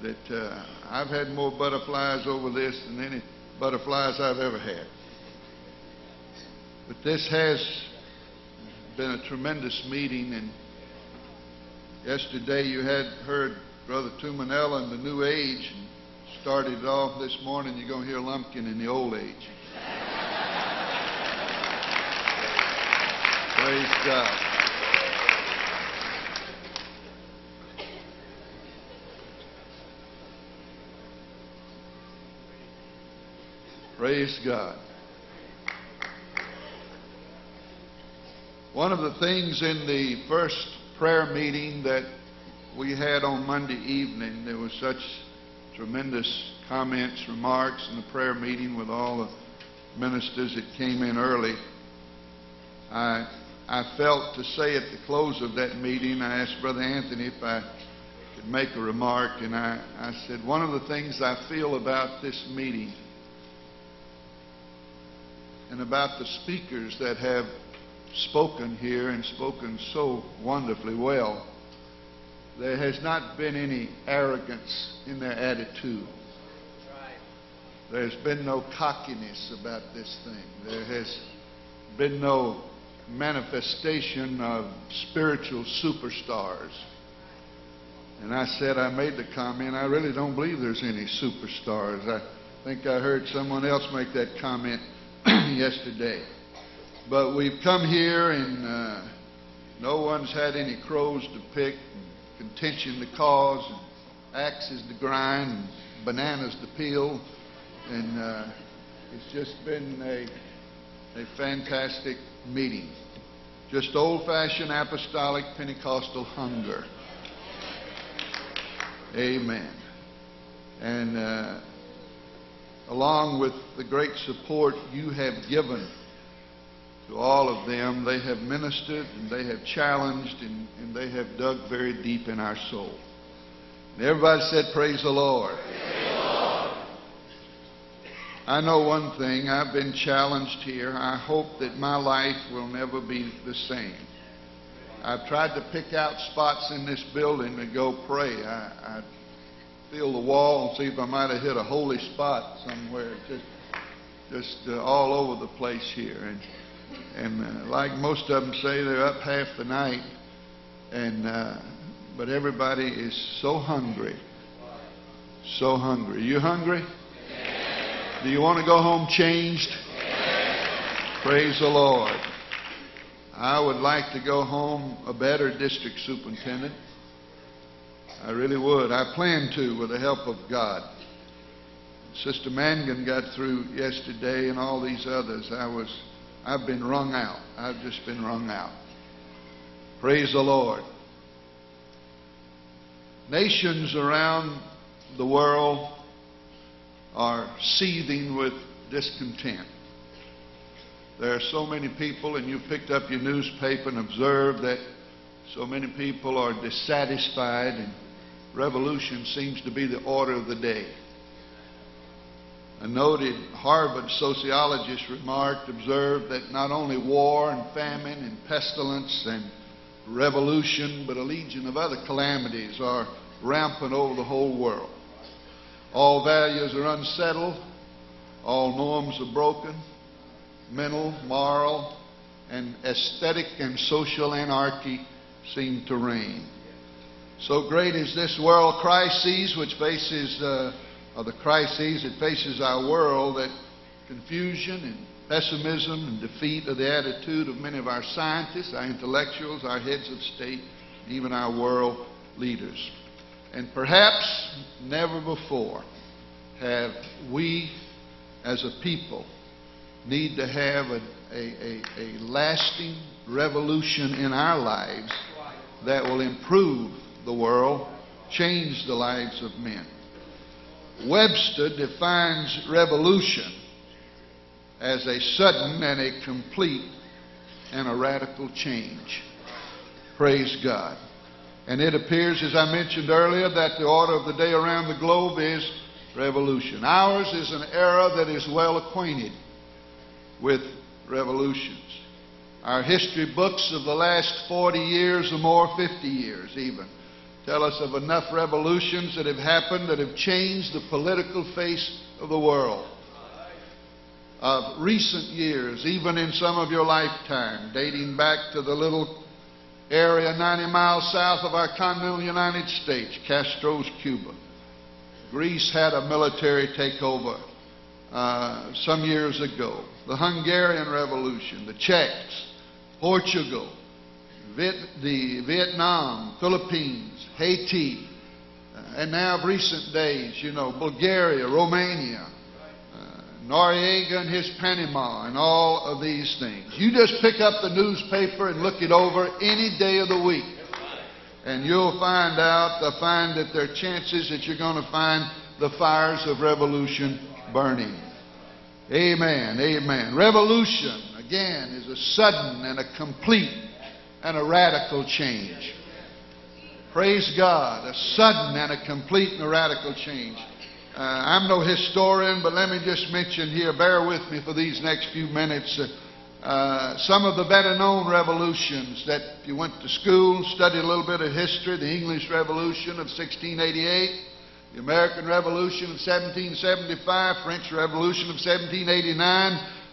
that I've had more butterflies over this than any butterflies I've ever had. But this has been a tremendous meeting. And yesterday you had heard Brother Tuminella and the New Age, and started off this morning, you're going to hear Lumpkin in the old age. Praise God. Praise God. One of the things in the first prayer meeting that we had on Monday evening, there was such tremendous comments, remarks in the prayer meeting with all the ministers that came in early. I felt to say at the close of that meeting, I asked Brother Anthony if I could make a remark, and I said, one of the things I feel about this meeting and about the speakers that have spoken here and spoken so wonderfully well, there has not been any arrogance in their attitude. There's been no cockiness about this thing. There has been no manifestation of spiritual superstars. And I said, I made the comment, I really don't believe there's any superstars. I think I heard someone else make that comment yesterday. But we've come here and no one's had any crows to pick, contention to cause, and axes to grind, and bananas to peel, and it's just been a fantastic meeting. Just old-fashioned apostolic Pentecostal hunger. Amen. And along with the great support you have given to all of them, they have ministered and they have challenged and they have dug very deep in our soul. And everybody said, "Praise the Lord." Praise the Lord. I know one thing. I've been challenged here. I hope that my life will never be the same. I've tried to pick out spots in this building to go pray. I feel the wall and see if I might have hit a holy spot somewhere. Just all over the place here. And like most of them say, they're up half the night, and but everybody is so hungry, so hungry. You hungry? Yes. Do you want to go home changed? Yes. Praise the Lord. I would like to go home a better district superintendent. I really would. I plan to, with the help of God. Sister Mangan got through yesterday, and all these others. I've been wrung out. I've just been wrung out. Praise the Lord. Nations around the world are seething with discontent. There are so many people, and you picked up your newspaper and observed that So many people are dissatisfied, and revolution seems to be the order of the day. A noted Harvard sociologist observed that not only war and famine and pestilence and revolution, but a legion of other calamities are rampant over the whole world. All values are unsettled, all norms are broken, mental, moral, and aesthetic and social anarchy seem to reign. So great is this world crises which faces, the crises that faces our world, that confusion and pessimism and defeat are the attitude of many of our scientists, our intellectuals, our heads of state, and even our world leaders. And perhaps never before have we as a people need to have a lasting revolution in our lives that will improve the world, change the lives of men. Webster defines revolution as a sudden and a complete and a radical change. Praise God. And it appears, as I mentioned earlier, that the order of the day around the globe is revolution. Ours is an era that is well acquainted with revolutions. Our history books of the last 40 years or more, 50 years even, tell us of enough revolutions that have happened that have changed the political face of the world. Of recent years, even in some of your lifetime, dating back to the little area 90 miles south of our continental United States, Castro's Cuba. Greece had a military takeover some years ago. The Hungarian Revolution, the Czechs, Portugal, Vietnam, Philippines, Haiti, and now of recent days, you know, Bulgaria, Romania, Noriega and his Panama, and all of these things. You just pick up the newspaper and look it over any day of the week, and you'll find that there are chances that you're going to find the fires of revolution burning. Amen, amen. Revolution, again, is a sudden and a complete and a radical change. Praise God, a sudden and a complete and a radical change. I'm no historian, but let me just mention here, bear with me for these next few minutes, some of the better-known revolutions that you went to school, studied a little bit of history. The English Revolution of 1688. The American Revolution of 1775, French Revolution of 1789,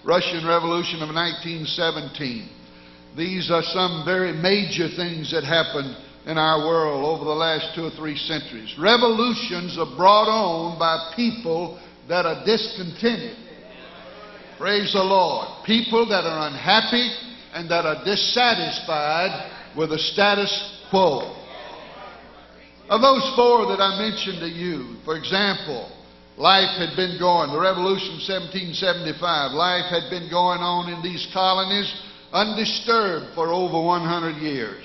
Russian Revolution of 1917. These are some very major things that happened in our world over the last 2 or 3 centuries. Revolutions are brought on by people that are discontented. Praise the Lord. People that are unhappy and that are dissatisfied with the status quo. Of those 4 that I mentioned to you, for example, life had been going, the Revolution of 1775, life had been going on in these colonies undisturbed for over 100 years.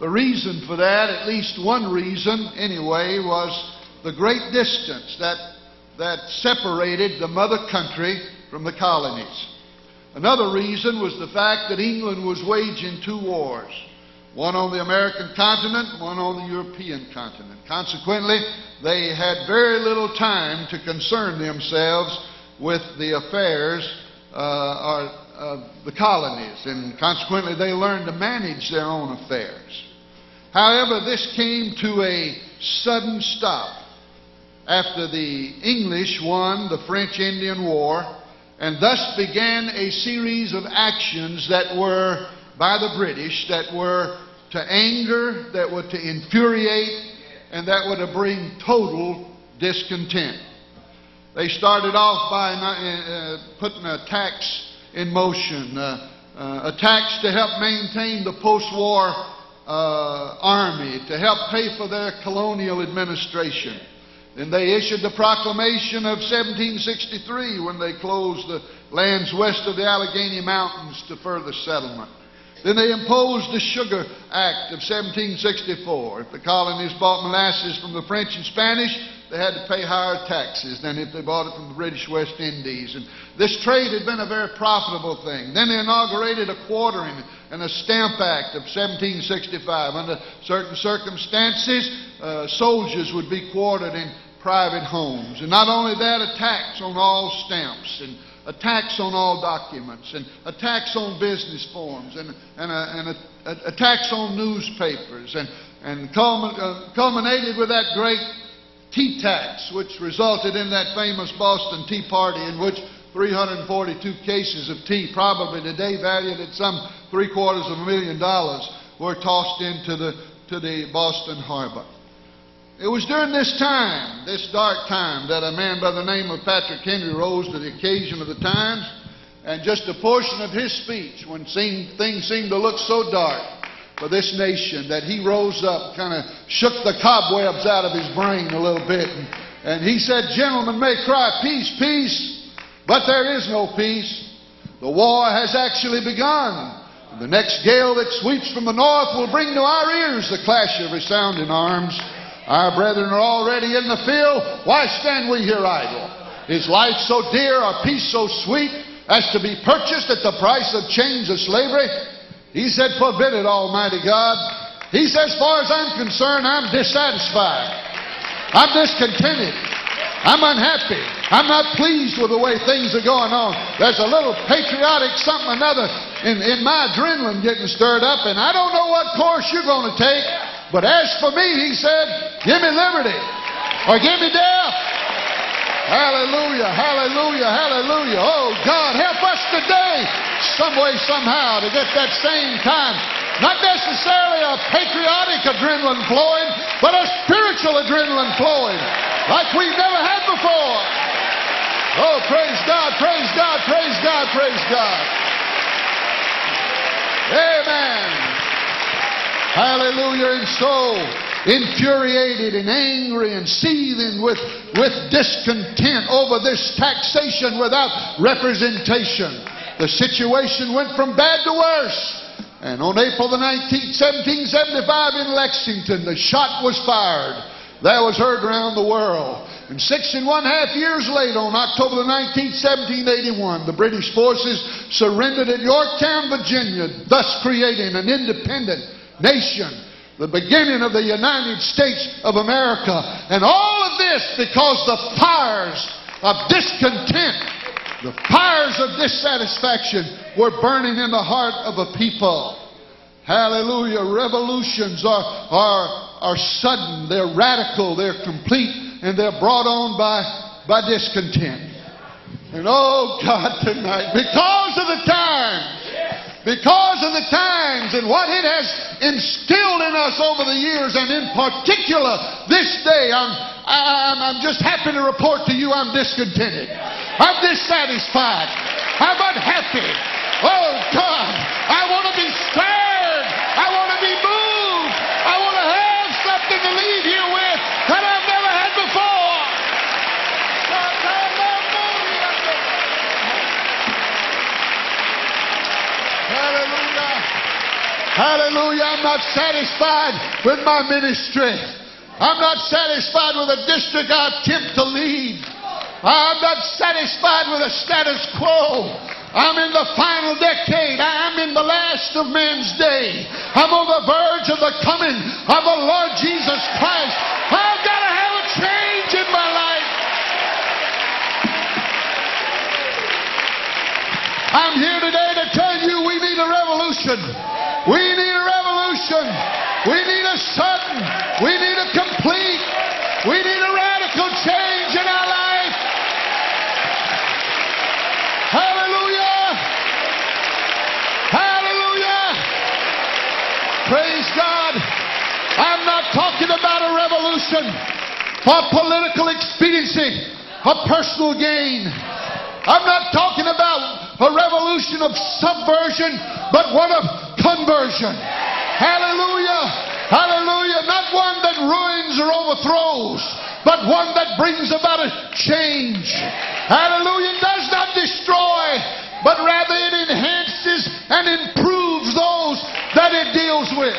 The reason for that, at least one reason anyway, was the great distance that separated the mother country from the colonies. Another reason was the fact that England was waging 2 wars. One on the American continent, one on the European continent. Consequently, they had very little time to concern themselves with the affairs of the colonies, and consequently they learned to manage their own affairs. However, this came to a sudden stop after the English won the French Indian War, and thus began a series of actions that were by the British, that were to anger, that were to infuriate, and that were to bring total discontent. They started off by putting attacks in motion, attacks to help maintain the post-war army, to help pay for their colonial administration. Then they issued the proclamation of 1763 when they closed the lands west of the Allegheny Mountains to further settlement. Then they imposed the Sugar Act of 1764. If the colonies bought molasses from the French and Spanish, they had to pay higher taxes than if they bought it from the British West Indies. And this trade had been a very profitable thing. Then they inaugurated a quartering and a Stamp Act of 1765. Under certain circumstances, soldiers would be quartered in private homes. And not only that, a tax on all stamps, and a tax on all documents, and a tax on business forms, and a tax on newspapers, and culminated with that great tea tax, which resulted in that famous Boston Tea Party, in which 342 cases of tea, probably today valued at some $750,000, were tossed into the Boston harbor. It was during this time, this dark time, that a man by the name of Patrick Henry rose to the occasion of the times, and just a portion of his speech, when things seemed to look so dark for this nation, that he rose up, kind of shook the cobwebs out of his brain a little bit, and he said, "Gentlemen may cry, peace, peace, but there is no peace. The war has actually begun. The next gale that sweeps from the north will bring to our ears the clash of resounding arms. Our brethren are already in the field. Why stand we here idle? Is life so dear, or peace so sweet, as to be purchased at the price of chains of slavery?" He said, "Forbid it, Almighty God." He says, "As far as I'm concerned, I'm dissatisfied. I'm discontented. I'm unhappy. I'm not pleased with the way things are going on. There's a little patriotic something or another in my adrenaline getting stirred up, and I don't know what course you're going to take. But as for me," he said, "give me liberty or give me death." Hallelujah, hallelujah, hallelujah. Oh, God, help us today, some way, somehow, to get that same kind, not necessarily a patriotic adrenaline flowing, but a spiritual adrenaline flowing like we've never had before. Oh, praise God, praise God, praise God, praise God. Amen. Hallelujah. And so, infuriated and angry and seething with discontent over this taxation without representation, the situation went from bad to worse, and on April the 19th, 1775, in Lexington, the shot was fired that was heard around the world. And 6½ years later, on October the 19th, 1781, the British forces surrendered at Yorktown, Virginia, thus creating an independent nation, the beginning of the United States of America. And all of this because the fires of discontent, the fires of dissatisfaction, were burning in the heart of a people. Hallelujah. Revolutions are sudden, they're radical, they're complete, and they're brought on by discontent. And oh God, tonight, because of the times, and what it has instilled in us over the years, and in particular this day, I'm just happy to report to you I'm discontented. I'm dissatisfied. I'm unhappy. Oh, God, I want to be stirred. I want to be moved. I want to have something to leave you with that I've never had before. Hallelujah. Hallelujah. I'm not satisfied with my ministry. I'm not satisfied with a district I attempt to lead. I'm not satisfied with a status quo. I'm in the final decade. I'm in the last of man's day. I'm on the verge of the coming of the Lord Jesus Christ. I've got to have a change in my life. I'm here today to tell you we need a revolution. We need a revolution. We need a sudden. We need a complete. We need a radical change in our lives. Praise God. I'm not talking about a revolution for political expediency, for personal gain. I'm not talking about a revolution of subversion, but one of conversion. Hallelujah. Hallelujah. Not one that ruins or overthrows, but one that brings about a change. Hallelujah. It does not destroy, but rather it enhances and improves those that it deals with.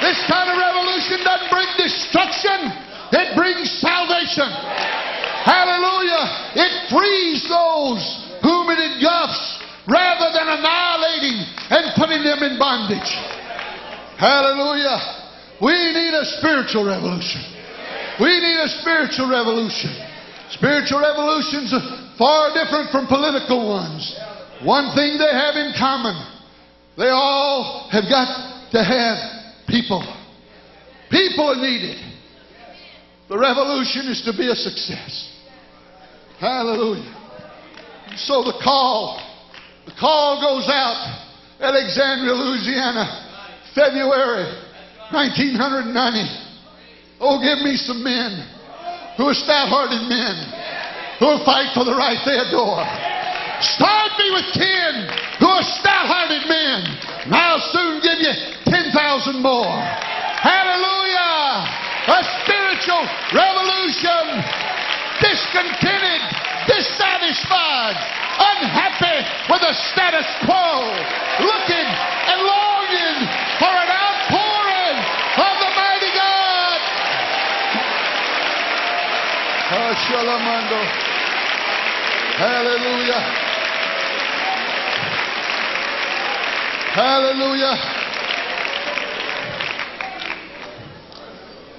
This kind of revolution doesn't bring destruction, It brings salvation. Hallelujah. It frees those whom it engulfs rather than annihilating and putting them in bondage. Hallelujah. We need a spiritual revolution. We need a spiritual revolution. Spiritual revolutions are far different from political ones. One thing they have in common, they all have got to have people. People are needed. The revolution is to be a success. Hallelujah. So the call goes out. Alexandria, Louisiana, February 1990. Oh, give me some men who are stout-hearted men who will fight for the right they adore. Start me with 10 who are stout-hearted men, and I'll soon give you 10,000 more. Hallelujah! A spiritual revolution. Discontented, dissatisfied, unhappy with the status quo, looking and longing for an Shalamando. Hallelujah. Hallelujah.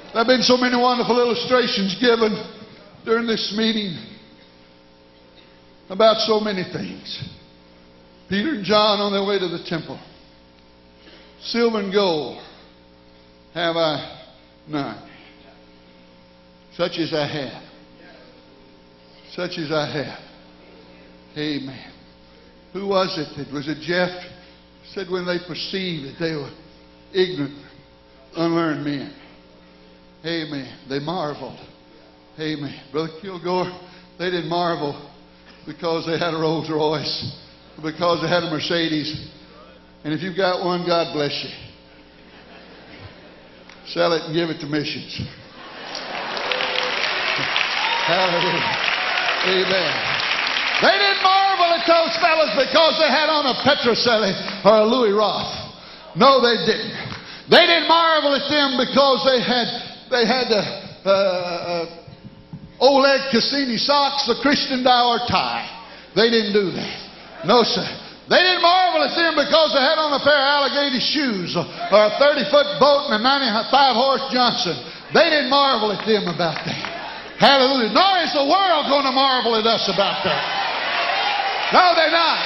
There have been so many wonderful illustrations given during this meeting about so many things. Peter and John on their way to the temple. Silver and gold have I none. Such as I have. Such as I have. Amen. Who was it? It was a Jeff said when they perceived that they were ignorant, unlearned men. Amen. They marveled. Amen. Brother Kilgore, they didn't marvel because they had a Rolls Royce, because they had a Mercedes. And if you've got one, God bless you. Sell it and give it to missions. Hallelujah. Amen. They didn't marvel at those fellas because they had on a Petrocelli or a Louis Roth. No, they didn't. They didn't marvel at them because they had Oleg Cassini socks, the Christian Dior tie. They didn't do that. No, sir. They didn't marvel at them because they had on a pair of alligator shoes or a 30-foot boat and a 95-horse Johnson. They didn't marvel at them about that. Hallelujah. Nor is the world going to marvel at us about that. No, they're not.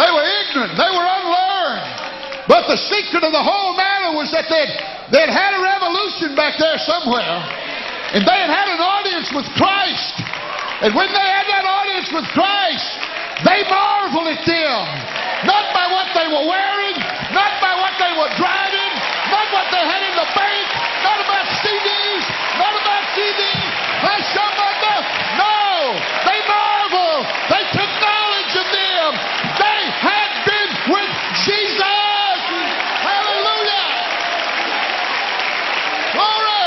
They were ignorant. They were unlearned. But the secret of the whole matter was that they'd had a revolution back there somewhere. And they had had an audience with Christ. And when they had that audience with Christ, they marveled at them. Not by what they were wearing, not by what they were driving, what they had in the bank, not about CDs, not about TV, not Shamanda. No, they marveled. They took knowledge of them. They had been with Jesus. Hallelujah. Glory.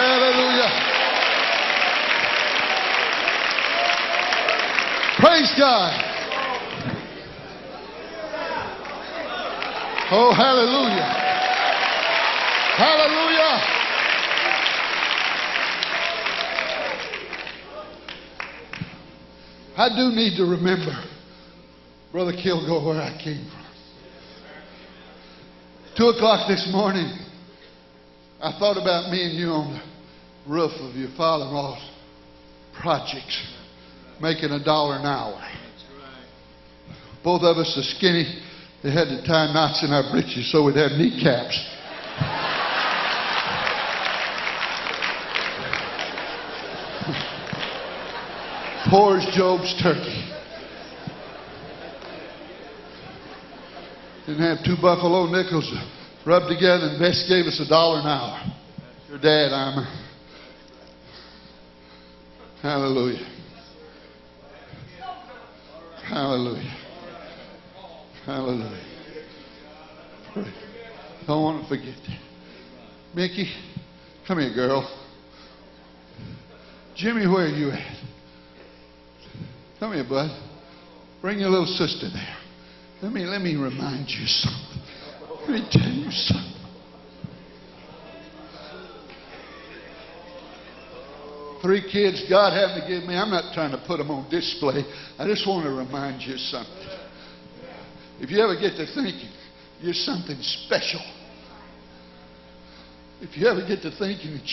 Hallelujah. Praise God. Oh, hallelujah. Hallelujah. I do need to remember, Brother Kilgore, where I came from. 2 o'clock this morning, I thought about me and you on the roof of your father-in-law's projects, making $1 an hour. Both of us are skinny. They had to tie knots in our britches so we'd have kneecaps. Poor as Job's turkey. Didn't have two buffalo nickels rubbed together, and Bess gave us $1 an hour. Your dad, Irma. Hallelujah. Hallelujah. Hallelujah. Pray. Don't want to forget that. Mickey, come here, girl. Jimmy, where are you at? Come here, bud. Bring your little sister there. Let me remind you something. Let me tell you something. Three kids God happened to give me. I'm not trying to put them on display. I just want to remind you something. If you ever get to thinking you're something special, if you ever get to thinking that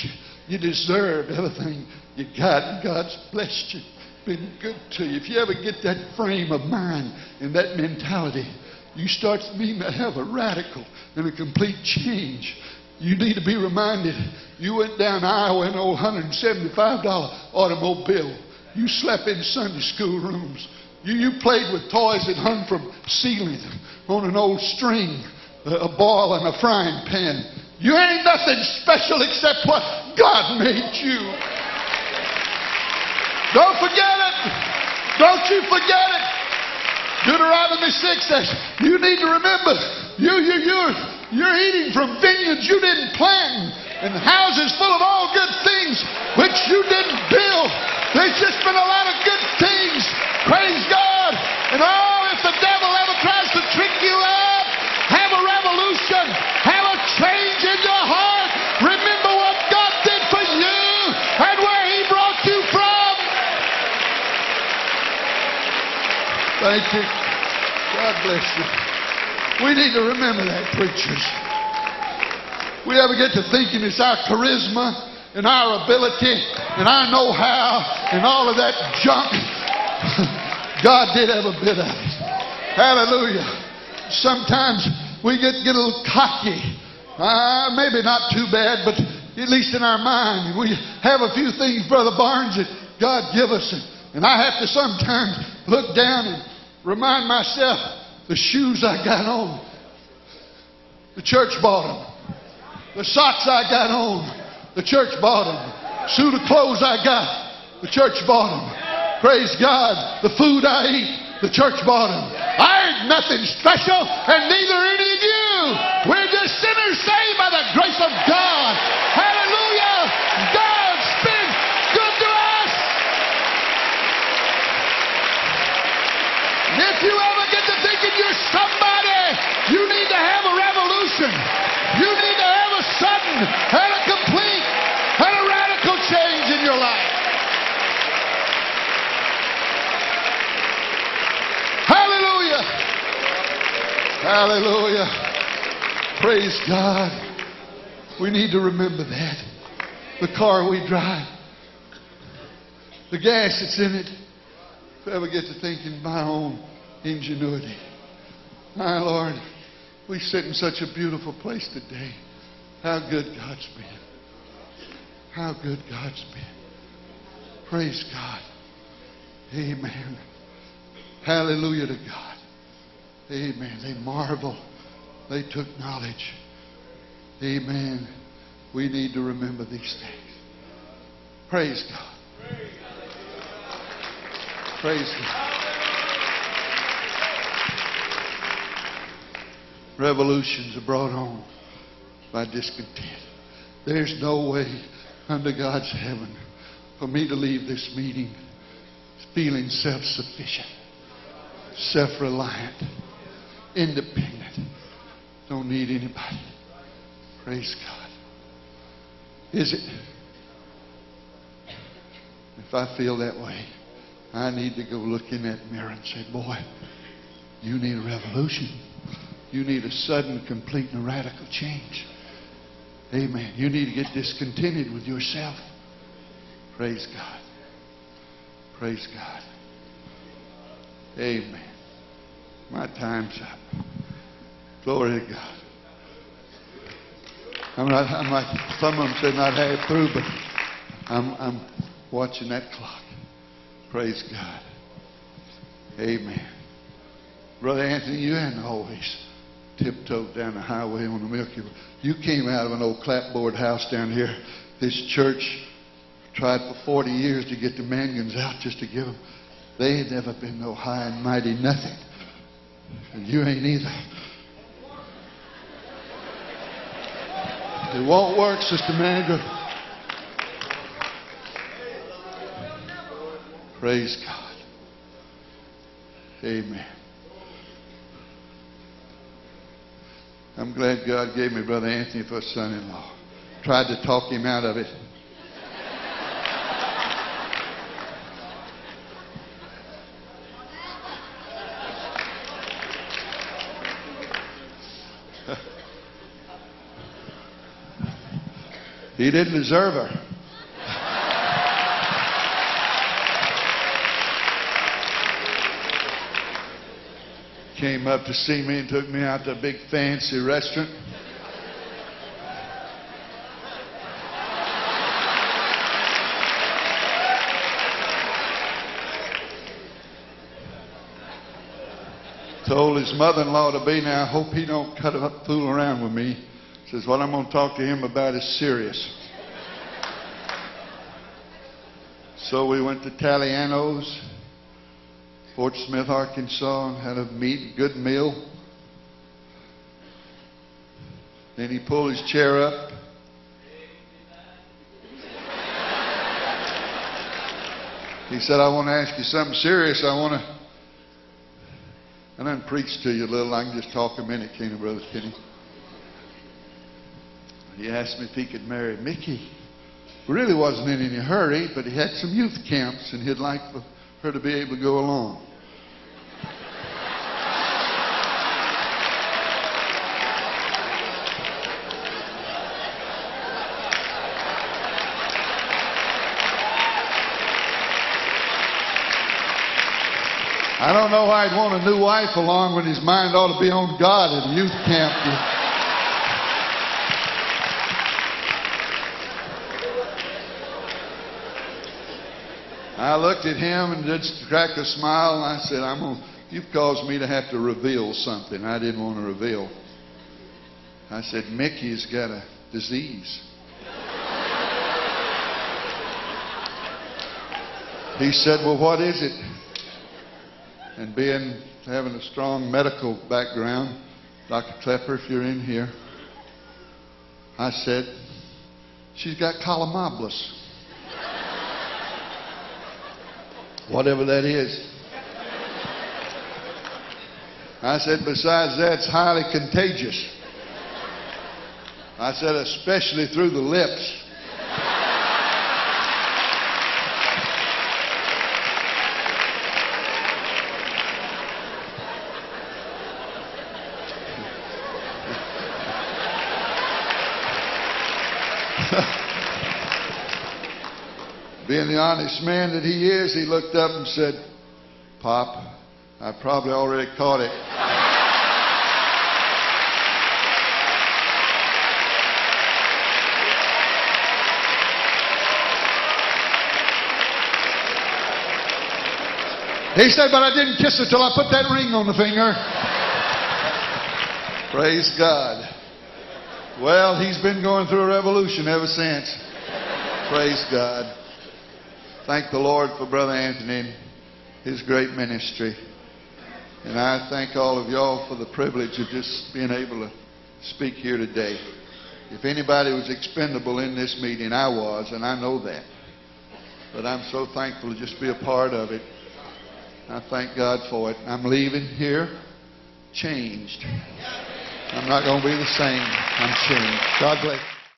you deserve everything you got and God's blessed you, been good to you, if you ever get that frame of mind and that mentality, you start to have a radical and a complete change. You need to be reminded, you went down Iowa in an old $175 automobile. You slept in Sunday school rooms. You played with toys that hung from ceilings on an old string, a ball and a frying pan. You ain't nothing special except what God made you. Don't forget it. Don't you forget it. Deuteronomy 6 says, you need to remember, you're eating from vineyards you didn't plant and houses full of all good things which you didn't build. There's just been a lot of good things. Praise God. And oh, if the devil ever tries to trick you out, have a revolution. Have a change in your heart. Remember what God did for you and where He brought you from. Thank you. God bless you. We need to remember that, preachers. We ever get to thinking it's our charisma and our ability and our know-how and all of that junk. God did have a bit of it. Hallelujah. Sometimes we get a little cocky. Maybe not too bad, but at least in our mind. We have a few things, Brother Barnes, that God give us. And I have to sometimes look down and remind myself, the shoes I got on, the church bought them. The socks I got on, the church bought them. Suit of clothes I got, the church bought them. Praise God. The food I eat, the church bought them. I ain't nothing special, and neither any of you. We're just sinners saved by the grace of God. Hallelujah. God's been good to us. And if you ever get to thinking you're somebody, you need to have a revolution. You need to have a sudden and a complete and a radical change in your life. Hallelujah. Hallelujah. Praise God. We need to remember that. The car we drive, the gas that's in it. If you ever get to thinking my own ingenuity. My Lord, we sit in such a beautiful place today. How good God's been. How good God's been. Praise God. Amen. Hallelujah to God. Amen. They marvel. They took knowledge. Amen. We need to remember these things. Praise God. Praise God. Revolutions are brought on by discontent. There's no way under God's heaven for me to leave this meeting feeling self-sufficient, self-reliant, independent. Don't need anybody. Praise God. Is it? If I feel that way, I need to go look in that mirror and say, boy, you need a revolution. You need a sudden, complete, and radical change. Amen. You need to get discontented with yourself. Praise God. Praise God. Amen. My time's up. Glory to God. I'm not some of them said not half through, but I'm watching that clock. Praise God. Amen. Brother Anthony, you hadn't always tiptoed down the highway on the Milky Way. You came out of an old clapboard house down here. This church tried for 40 years to get the Mangans out just to give them. They had never been no high and mighty nothing. And you ain't either. It won't work, Sister Mangan. Praise God. Amen. I'm glad God gave me Brother Anthony for a son-in-law. Tried to talk him out of it. He didn't deserve her. Came up to see me and took me out to a big fancy restaurant. Told his mother-in-law to be now. I hope he don't cut up, fool around with me. Says, what I'm going to talk to him about is serious. So we went to Taliano's, Fort Smith, Arkansas, and had a good meal. Then he pulled his chair up. He said, I want to ask you something serious. I done preached to you a little. I can just talk a minute, can't I, Brother Kenny? He asked me if he could marry Mickey. We really wasn't in any hurry, but he had some youth camps, and he'd like for her to be able to go along. I don't know why he'd want a new wife along when his mind ought to be on God at a youth camp. I looked at him and just cracked a smile, and I said, you've caused me to have to reveal something I didn't want to reveal. I said, Mickey's got a disease. He said, well, what is it? And having a strong medical background, Dr. Klepper, if you're in here, I said, she's got collimobulus. Whatever that is. I said, besides that, it's highly contagious. I said, especially through the lips. Being the honest man that he is, he looked up and said, Pop, I probably already caught it. He said, but I didn't kiss her till I put that ring on the finger. Praise God. Well, he's been going through a revolution ever since. Praise God. Thank the Lord for Brother Anthony and his great ministry. And I thank all of y'all for the privilege of just being able to speak here today. If anybody was expendable in this meeting, I was, and I know that. But I'm so thankful to just be a part of it. I thank God for it. I'm leaving here changed. I'm not going to be the same. I'm changed. God bless you.